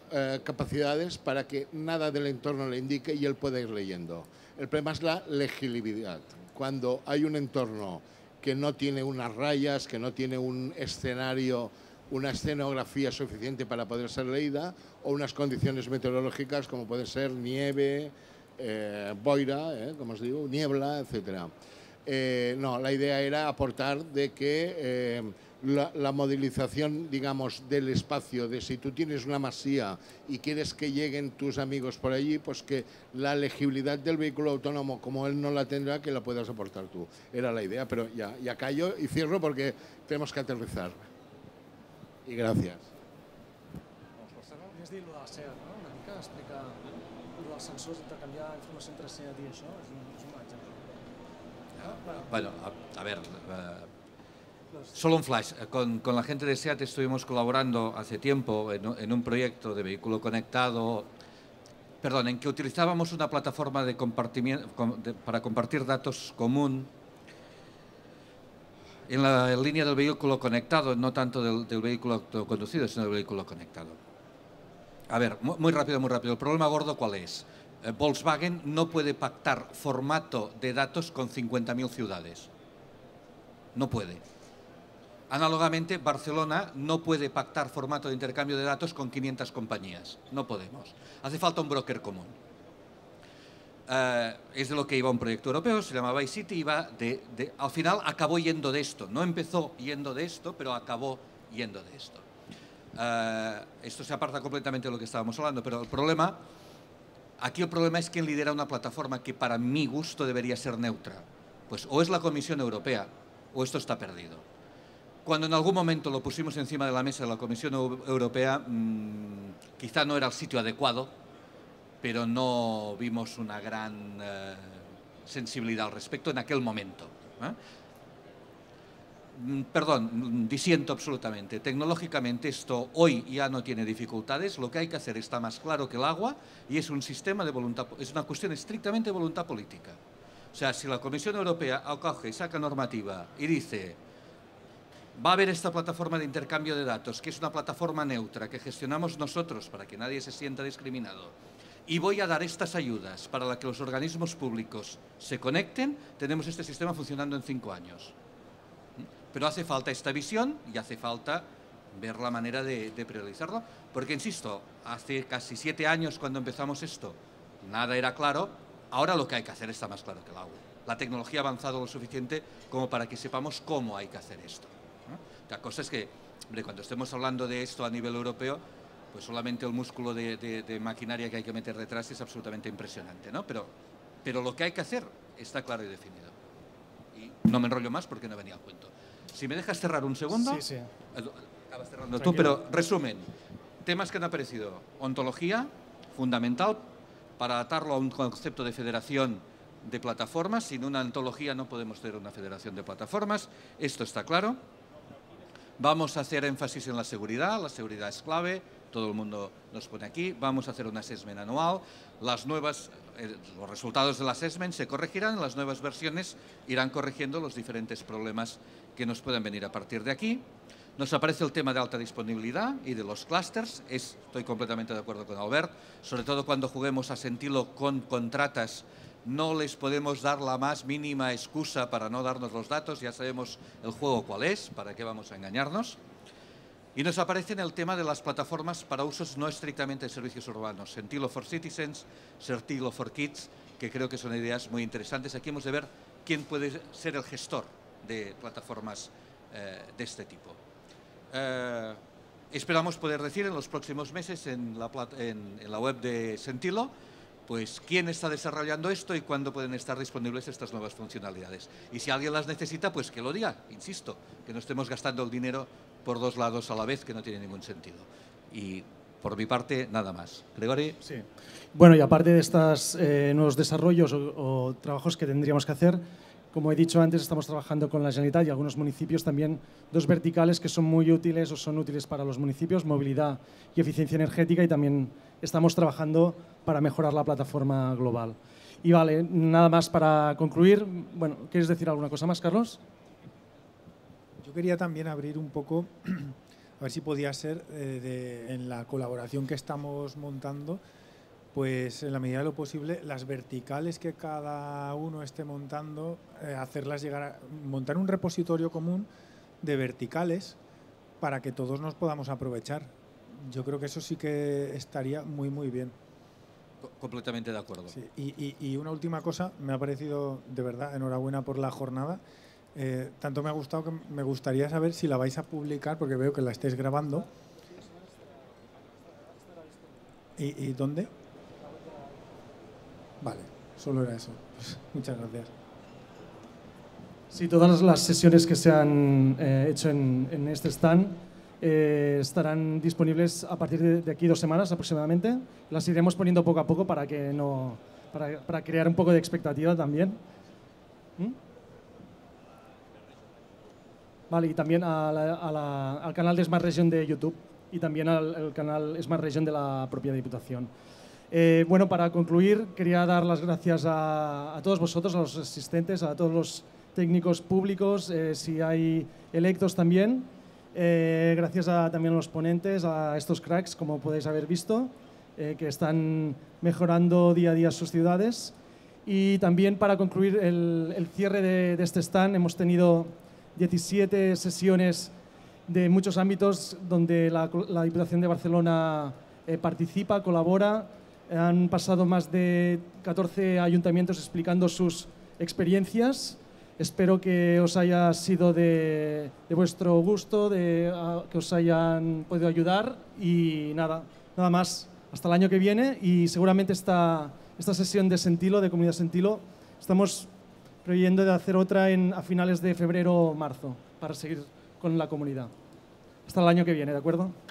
capacidades para que nada del entorno le indique y él pueda ir leyendo. El problema es la legibilidad. Cuando hay un entorno que no tiene unas rayas, que no tiene un escenario, una escenografía suficiente para poder ser leída, o unas condiciones meteorológicas como puede ser nieve, boira, como os digo, niebla, etc. No, la idea era aportar de que... La modelización, digamos, del espacio, de si tú tienes una masía y quieres que lleguen tus amigos por allí, pues que la legibilidad del vehículo autónomo, como él no la tendrá, que la puedas aportar tú. Era la idea, pero ya callo y cierro porque tenemos que aterrizar. Y gracias. Has dit lo de la SEAT, no? Una mica explicar lo dels sensors, intercanviar informació entre SEAT i això, és un exemple. Bueno, a ver... Solo un flash. Con la gente de SEAT estuvimos colaborando hace tiempo en un proyecto de vehículo conectado, perdón, en que utilizábamos una plataforma de para compartir datos común en la línea del vehículo conectado, no tanto del vehículo autoconducido, sino del vehículo conectado. A ver, muy rápido, muy rápido. El problema gordo, ¿cuál es? Volkswagen no puede pactar formato de datos con 50.000 ciudades. No puede. Análogamente, Barcelona no puede pactar formato de intercambio de datos con 500 compañías. No podemos. Hace falta un broker común. es de lo que iba un proyecto europeo, se llamaba iCity, iba al final acabó yendo de esto, no empezó yendo de esto, pero acabó yendo de esto. Esto se aparta completamente de lo que estábamos hablando, pero el problema, aquí el problema es quien lidera una plataforma que para mi gusto debería ser neutra. Pues o es la Comisión Europea o esto está perdido. Cuando en algún momento lo pusimos encima de la mesa de la Comisión Europea, quizá no era el sitio adecuado, pero no vimos una gran sensibilidad al respecto en aquel momento. Perdón, disiento absolutamente. Tecnológicamente esto hoy ya no tiene dificultades, lo que hay que hacer está más claro que el agua y es un sistema de voluntad, es una cuestión estrictamente de voluntad política. O sea, si la Comisión Europea acoge y saca normativa y dice va a haber esta plataforma de intercambio de datos, que es una plataforma neutra que gestionamos nosotros para que nadie se sienta discriminado, y voy a dar estas ayudas para que los organismos públicos se conecten, tenemos este sistema funcionando en 5 años. Pero hace falta esta visión y hace falta ver la manera de priorizarlo, porque insisto, hace casi 7 años cuando empezamos esto, nada era claro, ahora lo que hay que hacer está más claro que el agua. La tecnología ha avanzado lo suficiente como para que sepamos cómo hay que hacer esto. La cosa es que, hombre, cuando estemos hablando de esto a nivel europeo, pues solamente el músculo de maquinaria que hay que meter detrás es absolutamente impresionante, ¿no? Pero lo que hay que hacer está claro y definido. Y no me enrollo más porque no venía al cuento. Si me dejas cerrar un segundo. Sí, sí. Acabas cerrando tú, pero resumen. Temas que han aparecido. Ontología, fundamental, para atarlo a un concepto de federación de plataformas. Sin una ontología no podemos tener una federación de plataformas. Esto está claro. Vamos a hacer énfasis en la seguridad es clave, todo el mundo nos pone aquí, vamos a hacer un assessment anual, los resultados del assessment se corregirán, las nuevas versiones irán corrigiendo los diferentes problemas que nos puedan venir a partir de aquí. Nos aparece el tema de alta disponibilidad y de los clústers, estoy completamente de acuerdo con Albert, sobre todo cuando juguemos a Sentilo con contratas, no les podemos dar la más mínima excusa para no darnos los datos, ya sabemos el juego cuál es, para qué vamos a engañarnos. Y nos aparece en el tema de las plataformas para usos no estrictamente de servicios urbanos, Sentilo for Citizens, Sentilo for Kids, que creo que son ideas muy interesantes. Aquí hemos de ver quién puede ser el gestor de plataformas de este tipo. Esperamos poder decir en los próximos meses en la web de Sentilo pues quién está desarrollando esto y cuándo pueden estar disponibles estas nuevas funcionalidades. Y si alguien las necesita, pues que lo diga, insisto, que no estemos gastando el dinero por dos lados a la vez, que no tiene ningún sentido. Y por mi parte, nada más. Gregori. Sí. Bueno, y aparte de estos nuevos desarrollos o trabajos que tendríamos que hacer, como he dicho antes, estamos trabajando con la Generalitat y algunos municipios también, dos verticales que son muy útiles o son útiles para los municipios, movilidad y eficiencia energética, y también estamos trabajando para mejorar la plataforma global. Y vale, nada más para concluir. Bueno, ¿quieres decir alguna cosa más, Carlos? Yo quería también abrir un poco, a ver si podía ser, en la colaboración que estamos montando, pues en la medida de lo posible, las verticales que cada uno esté montando, hacerlas llegar a montar un repositorio común de verticales para que todos nos podamos aprovechar. Yo creo que eso sí que estaría muy, muy bien. Completamente de acuerdo. Sí. Y una última cosa, me ha parecido, de verdad, enhorabuena por la jornada. Tanto me ha gustado que me gustaría saber si la vais a publicar, porque veo que la estáis grabando. ¿Y dónde? Vale, solo era eso. Pues, muchas gracias. Sí, todas las sesiones que se han hecho en este stand estarán disponibles a partir de aquí 2 semanas aproximadamente. Las iremos poniendo poco a poco para que no, para crear un poco de expectativa también. Vale, y también al canal de Smart Region de YouTube y también al canal Smart Region de la propia Diputación. Bueno, para concluir, quería dar las gracias a todos vosotros, a los asistentes, a todos los técnicos públicos, si hay electos también. Gracias también a los ponentes, a estos cracks, como podéis haber visto, que están mejorando día a día sus ciudades. Y también para concluir el cierre de este stand, hemos tenido 17 sesiones de muchos ámbitos donde la Diputación de Barcelona participa, colabora, Han pasado más de 14 ayuntamientos explicando sus experiencias. Espero que os haya sido de vuestro gusto, que os hayan podido ayudar y nada más. Hasta el año que viene y seguramente esta sesión de Sentilo, de Comunidad Sentilo, estamos previendo de hacer otra a finales de febrero o marzo para seguir con la comunidad. Hasta el año que viene, ¿de acuerdo?